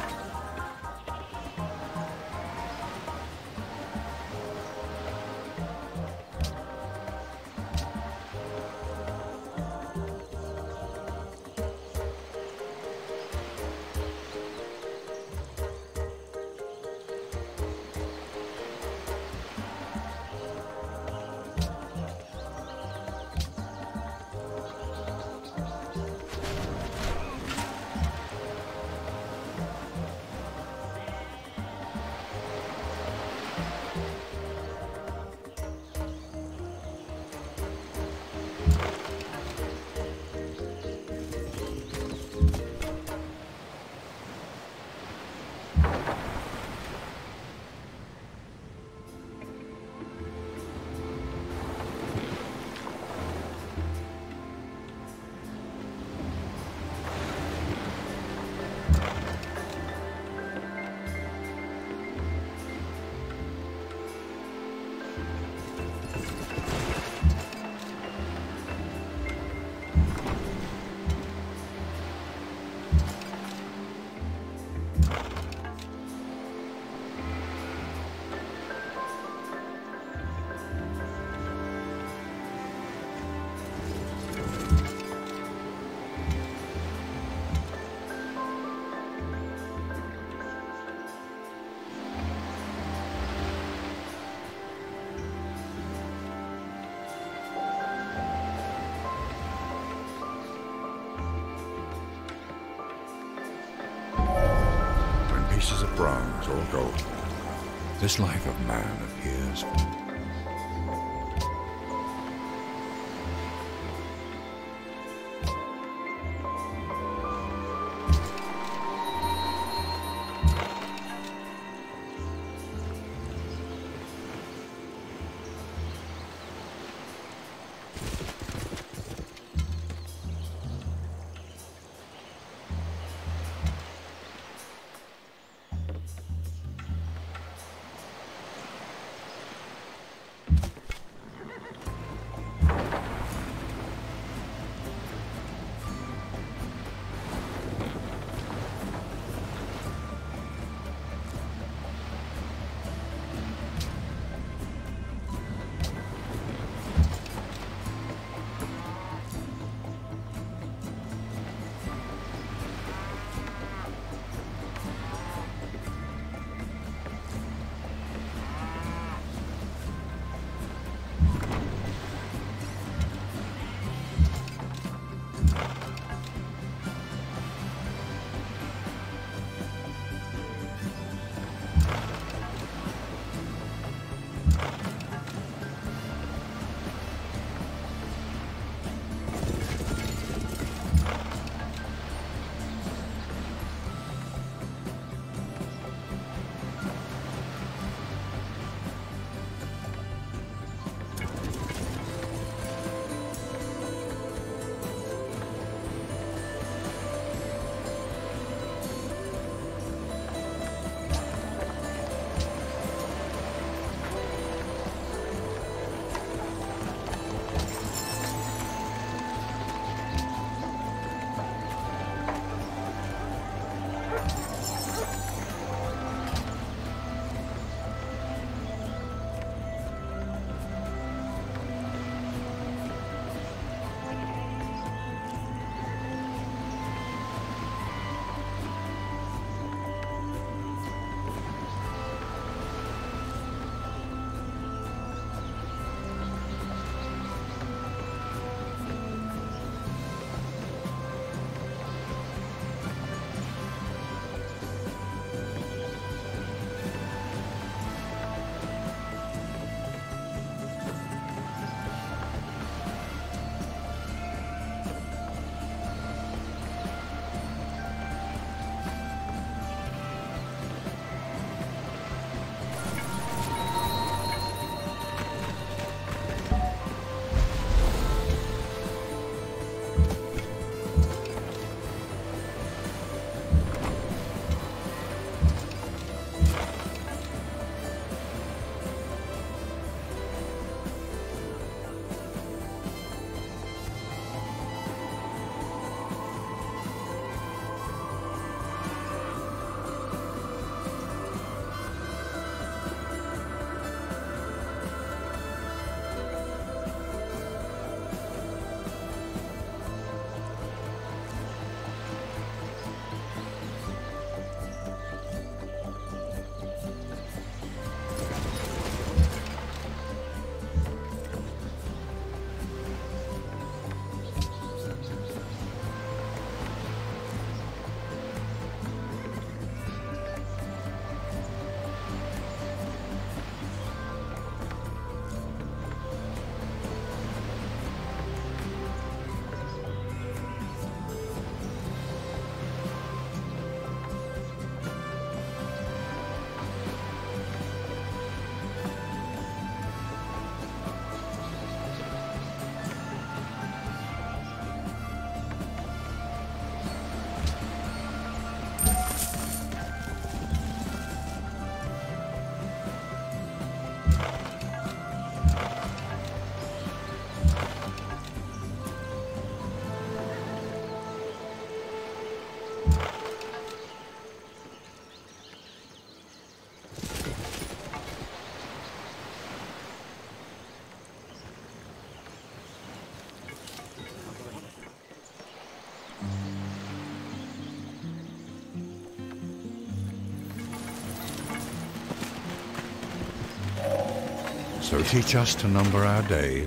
pieces of bronze or gold, this life of man of his So teach us to number our days.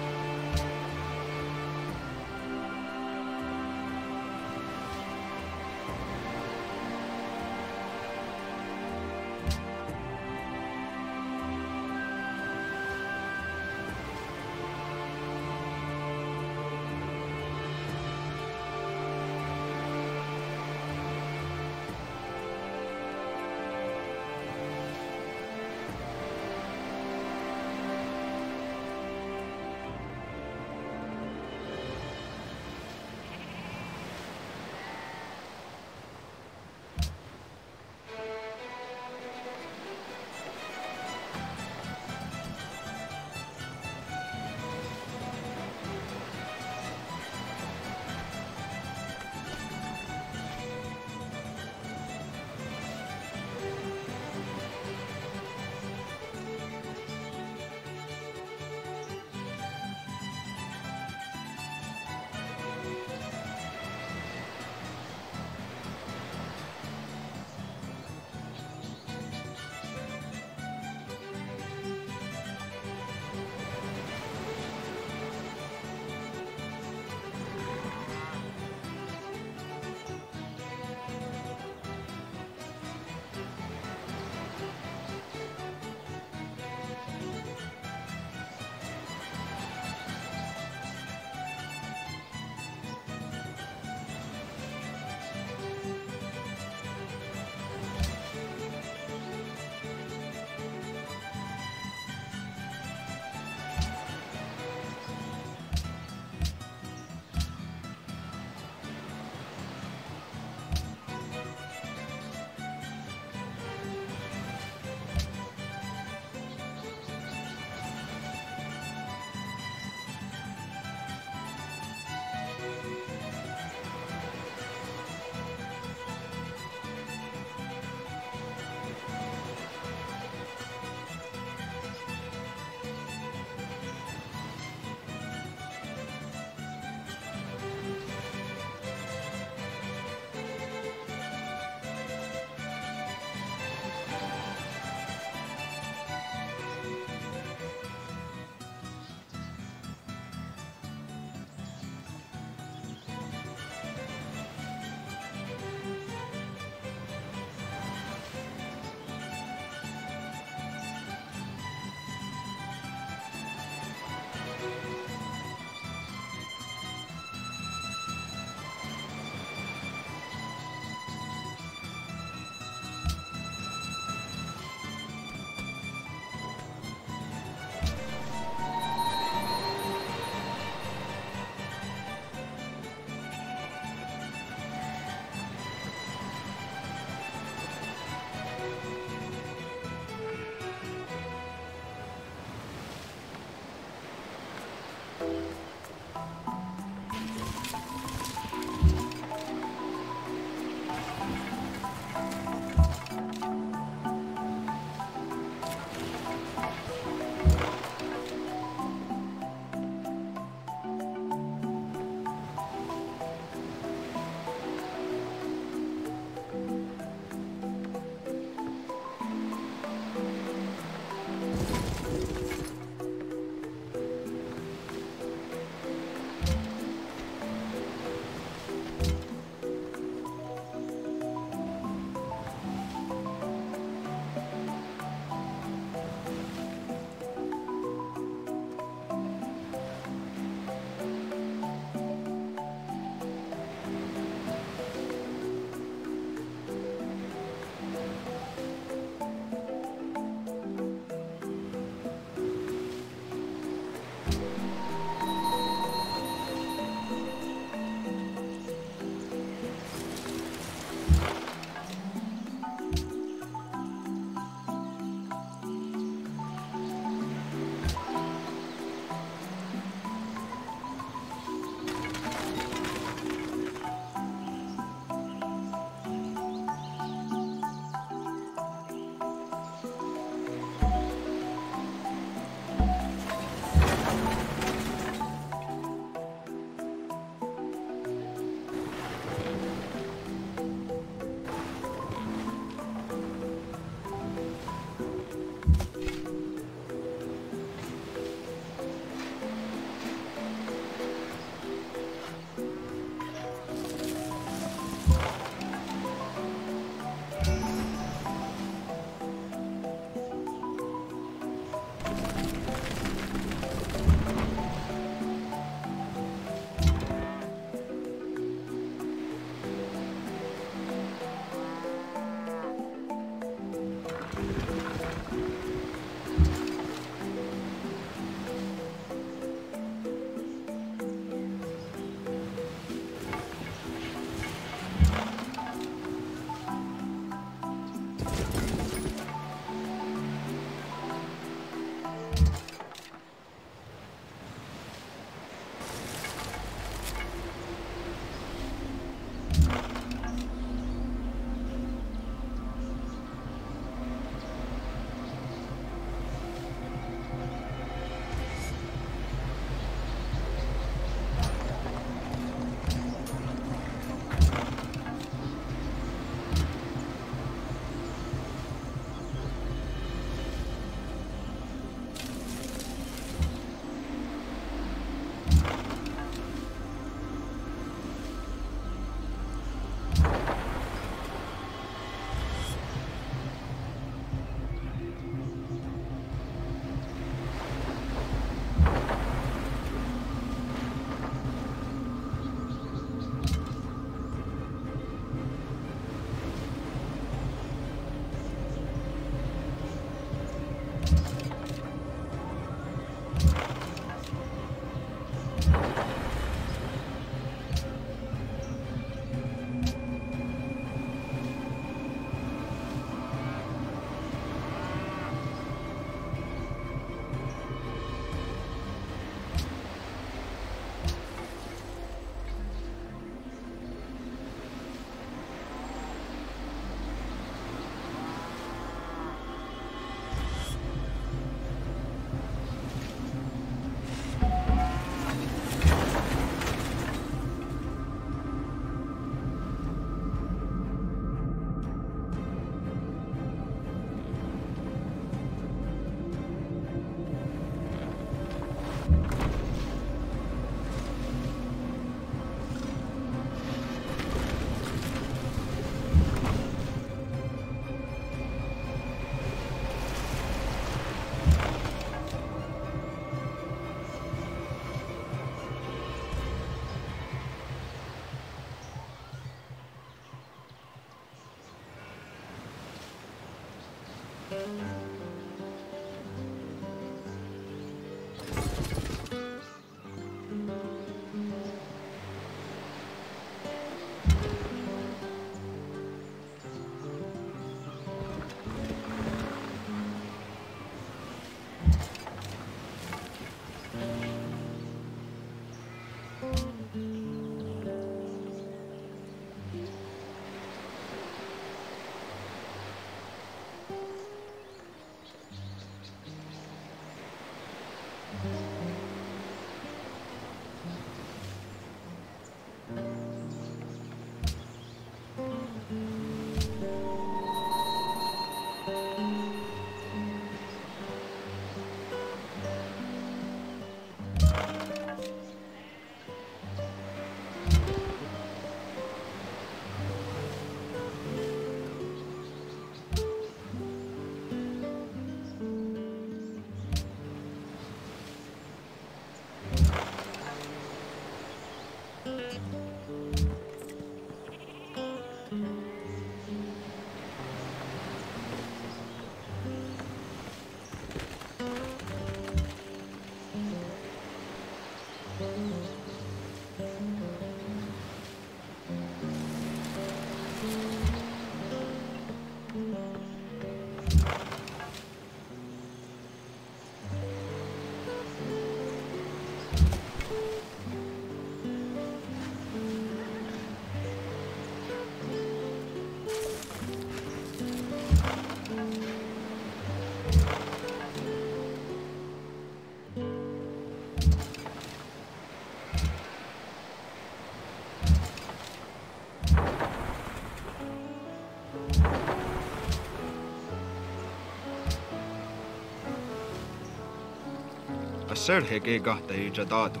Serhe G2 ei jadaadu.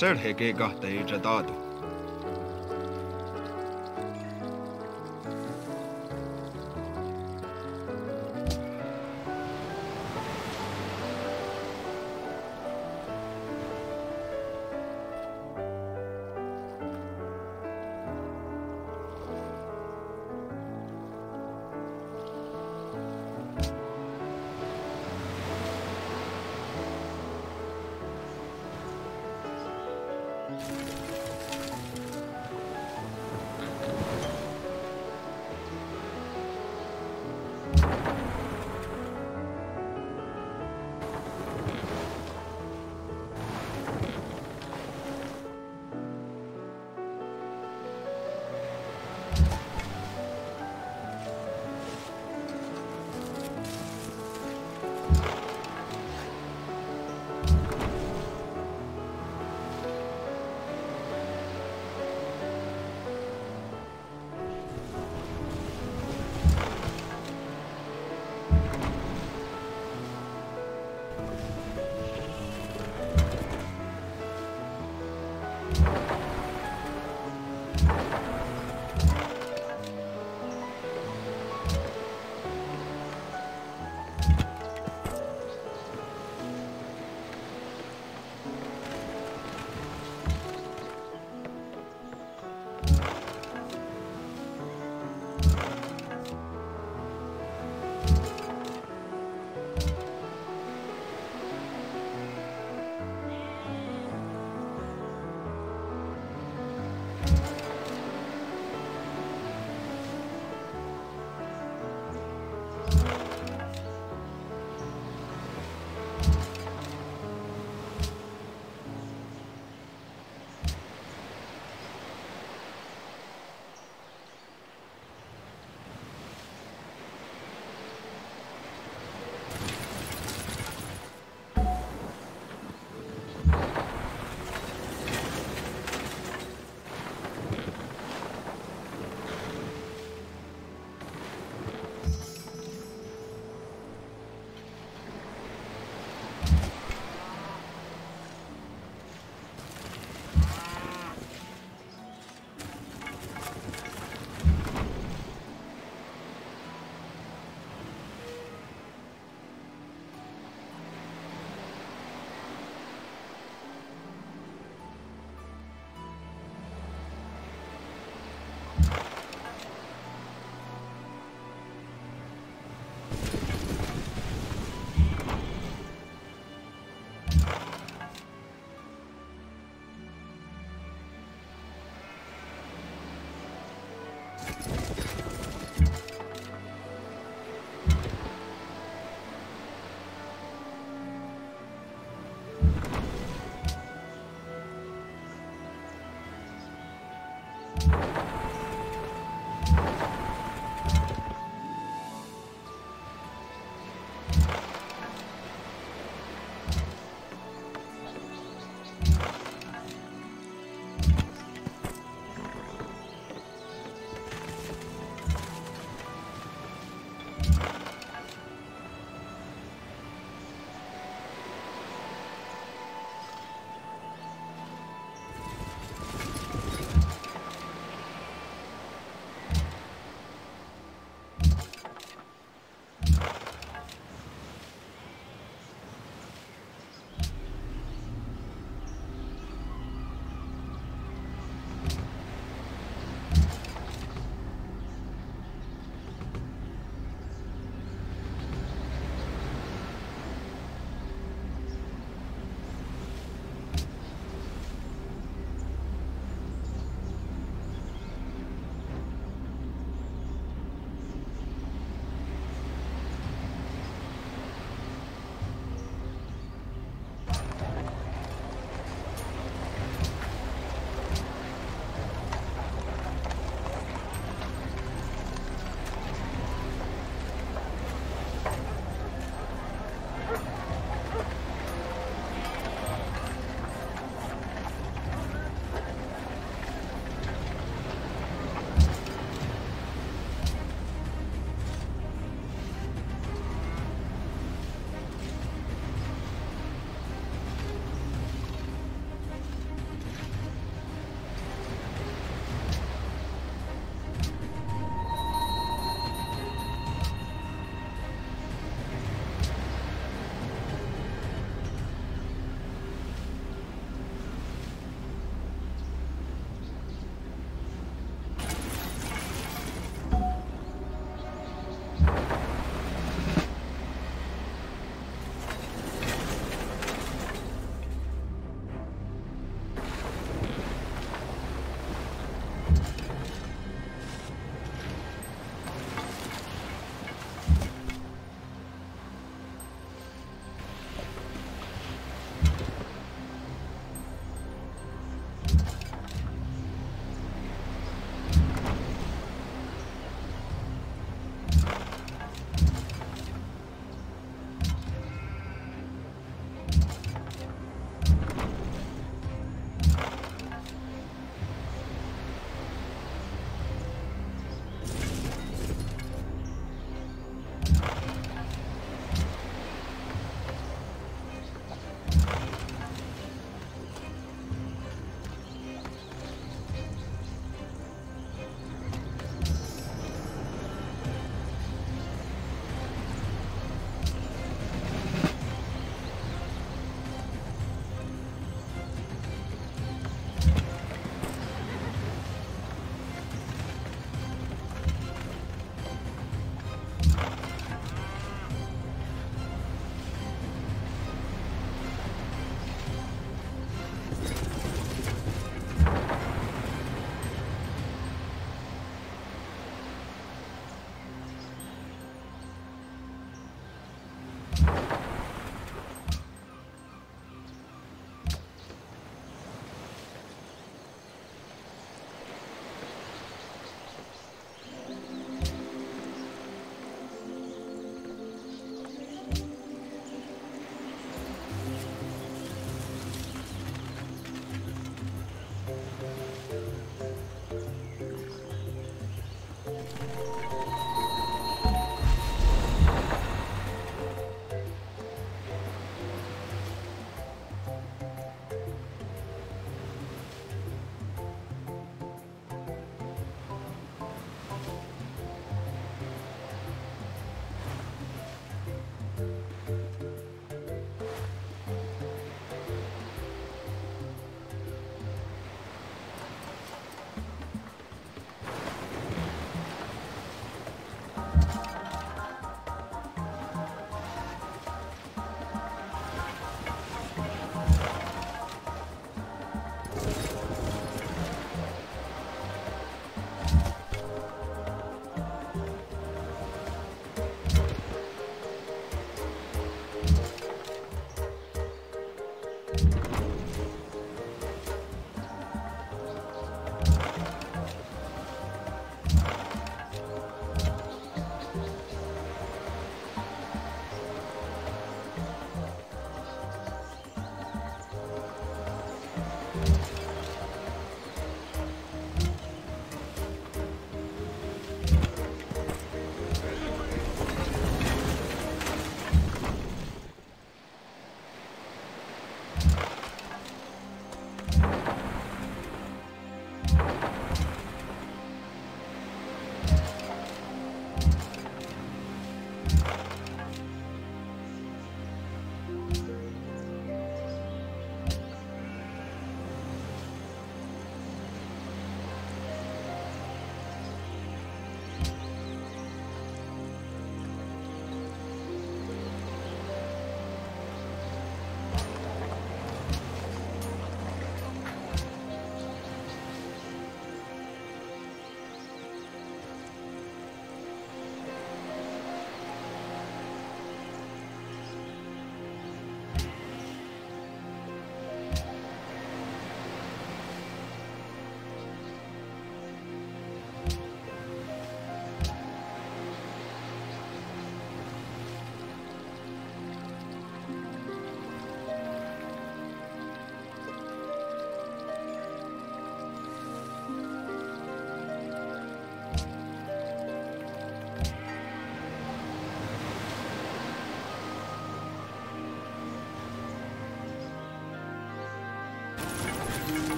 Serhe G2 ei jadaadu.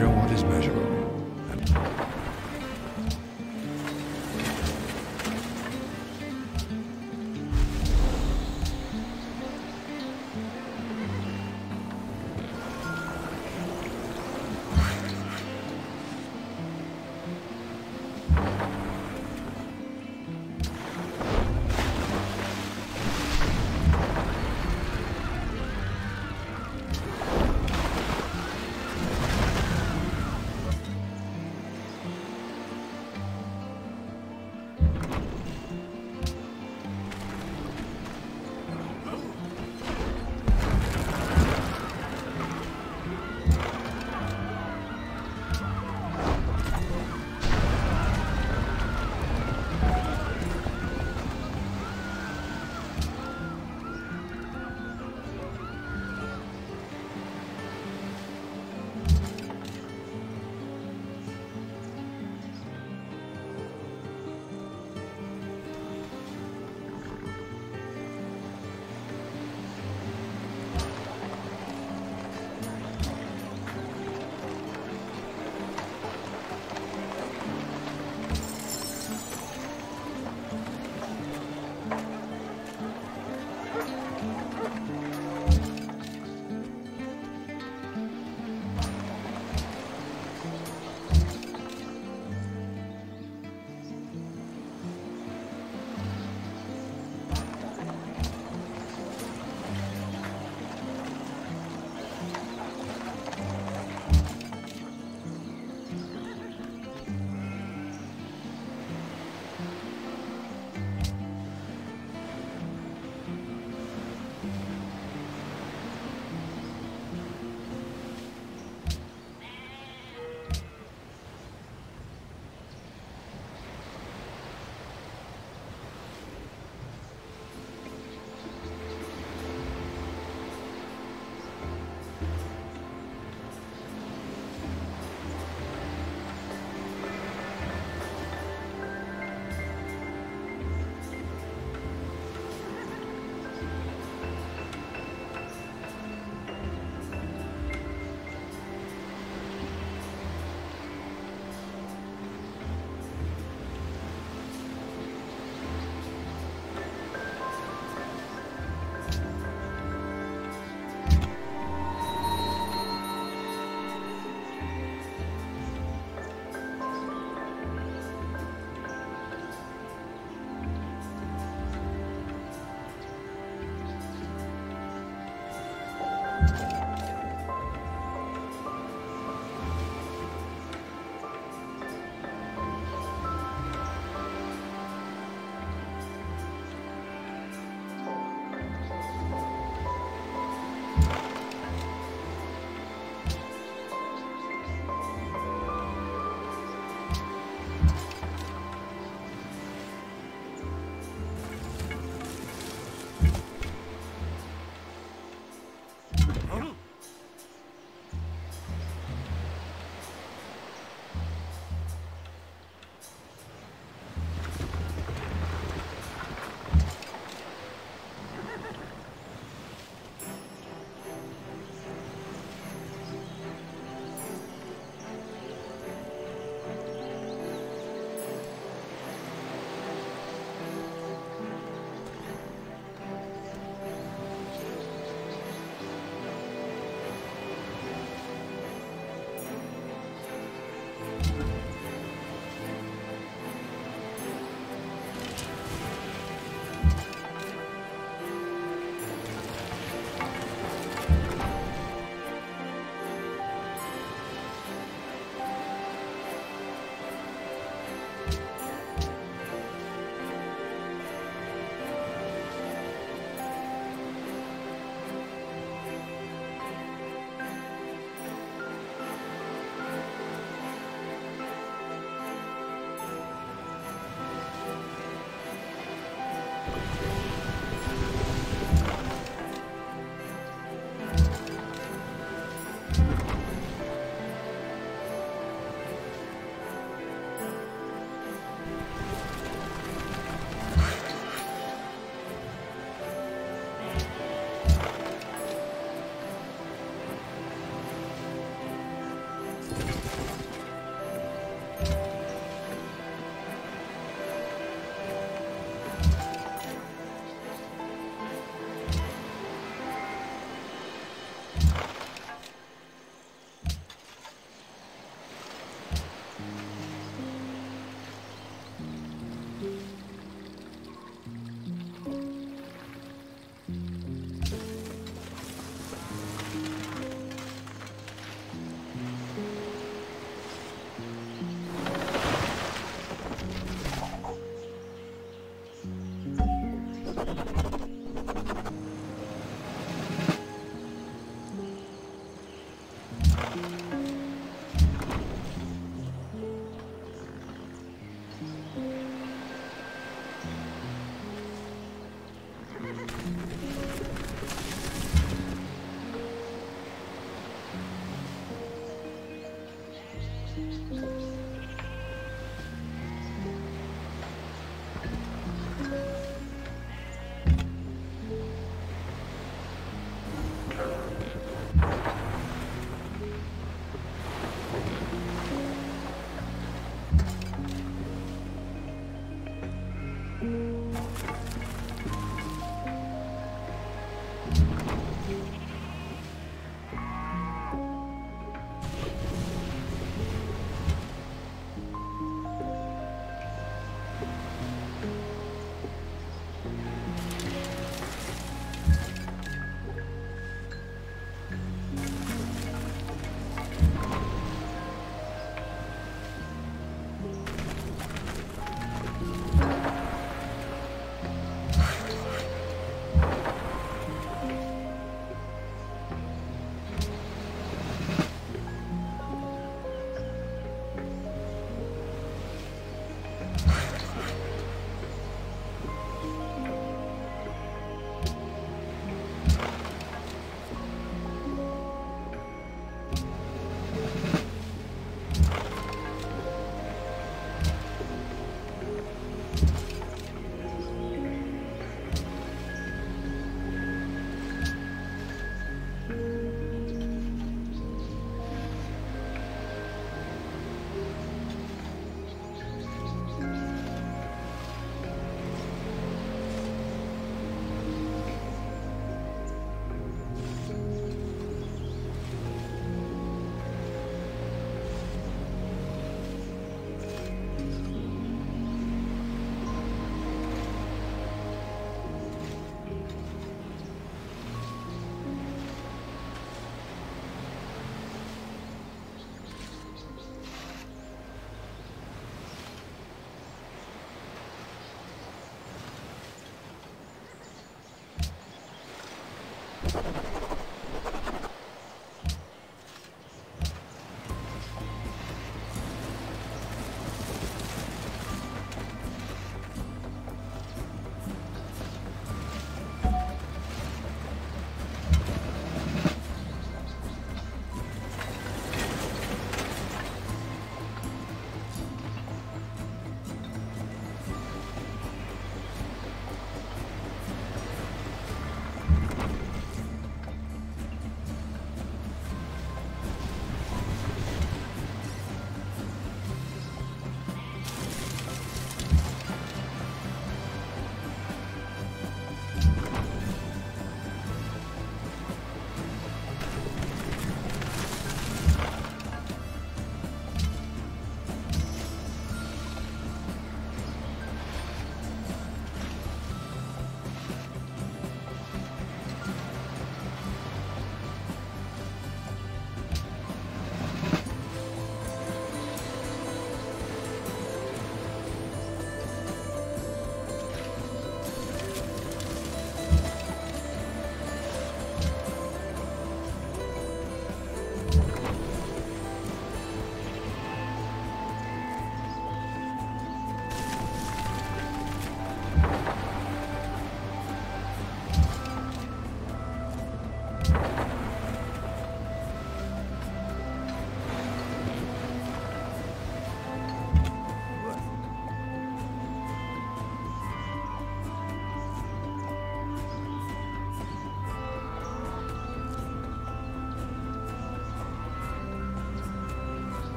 measure what is measurable.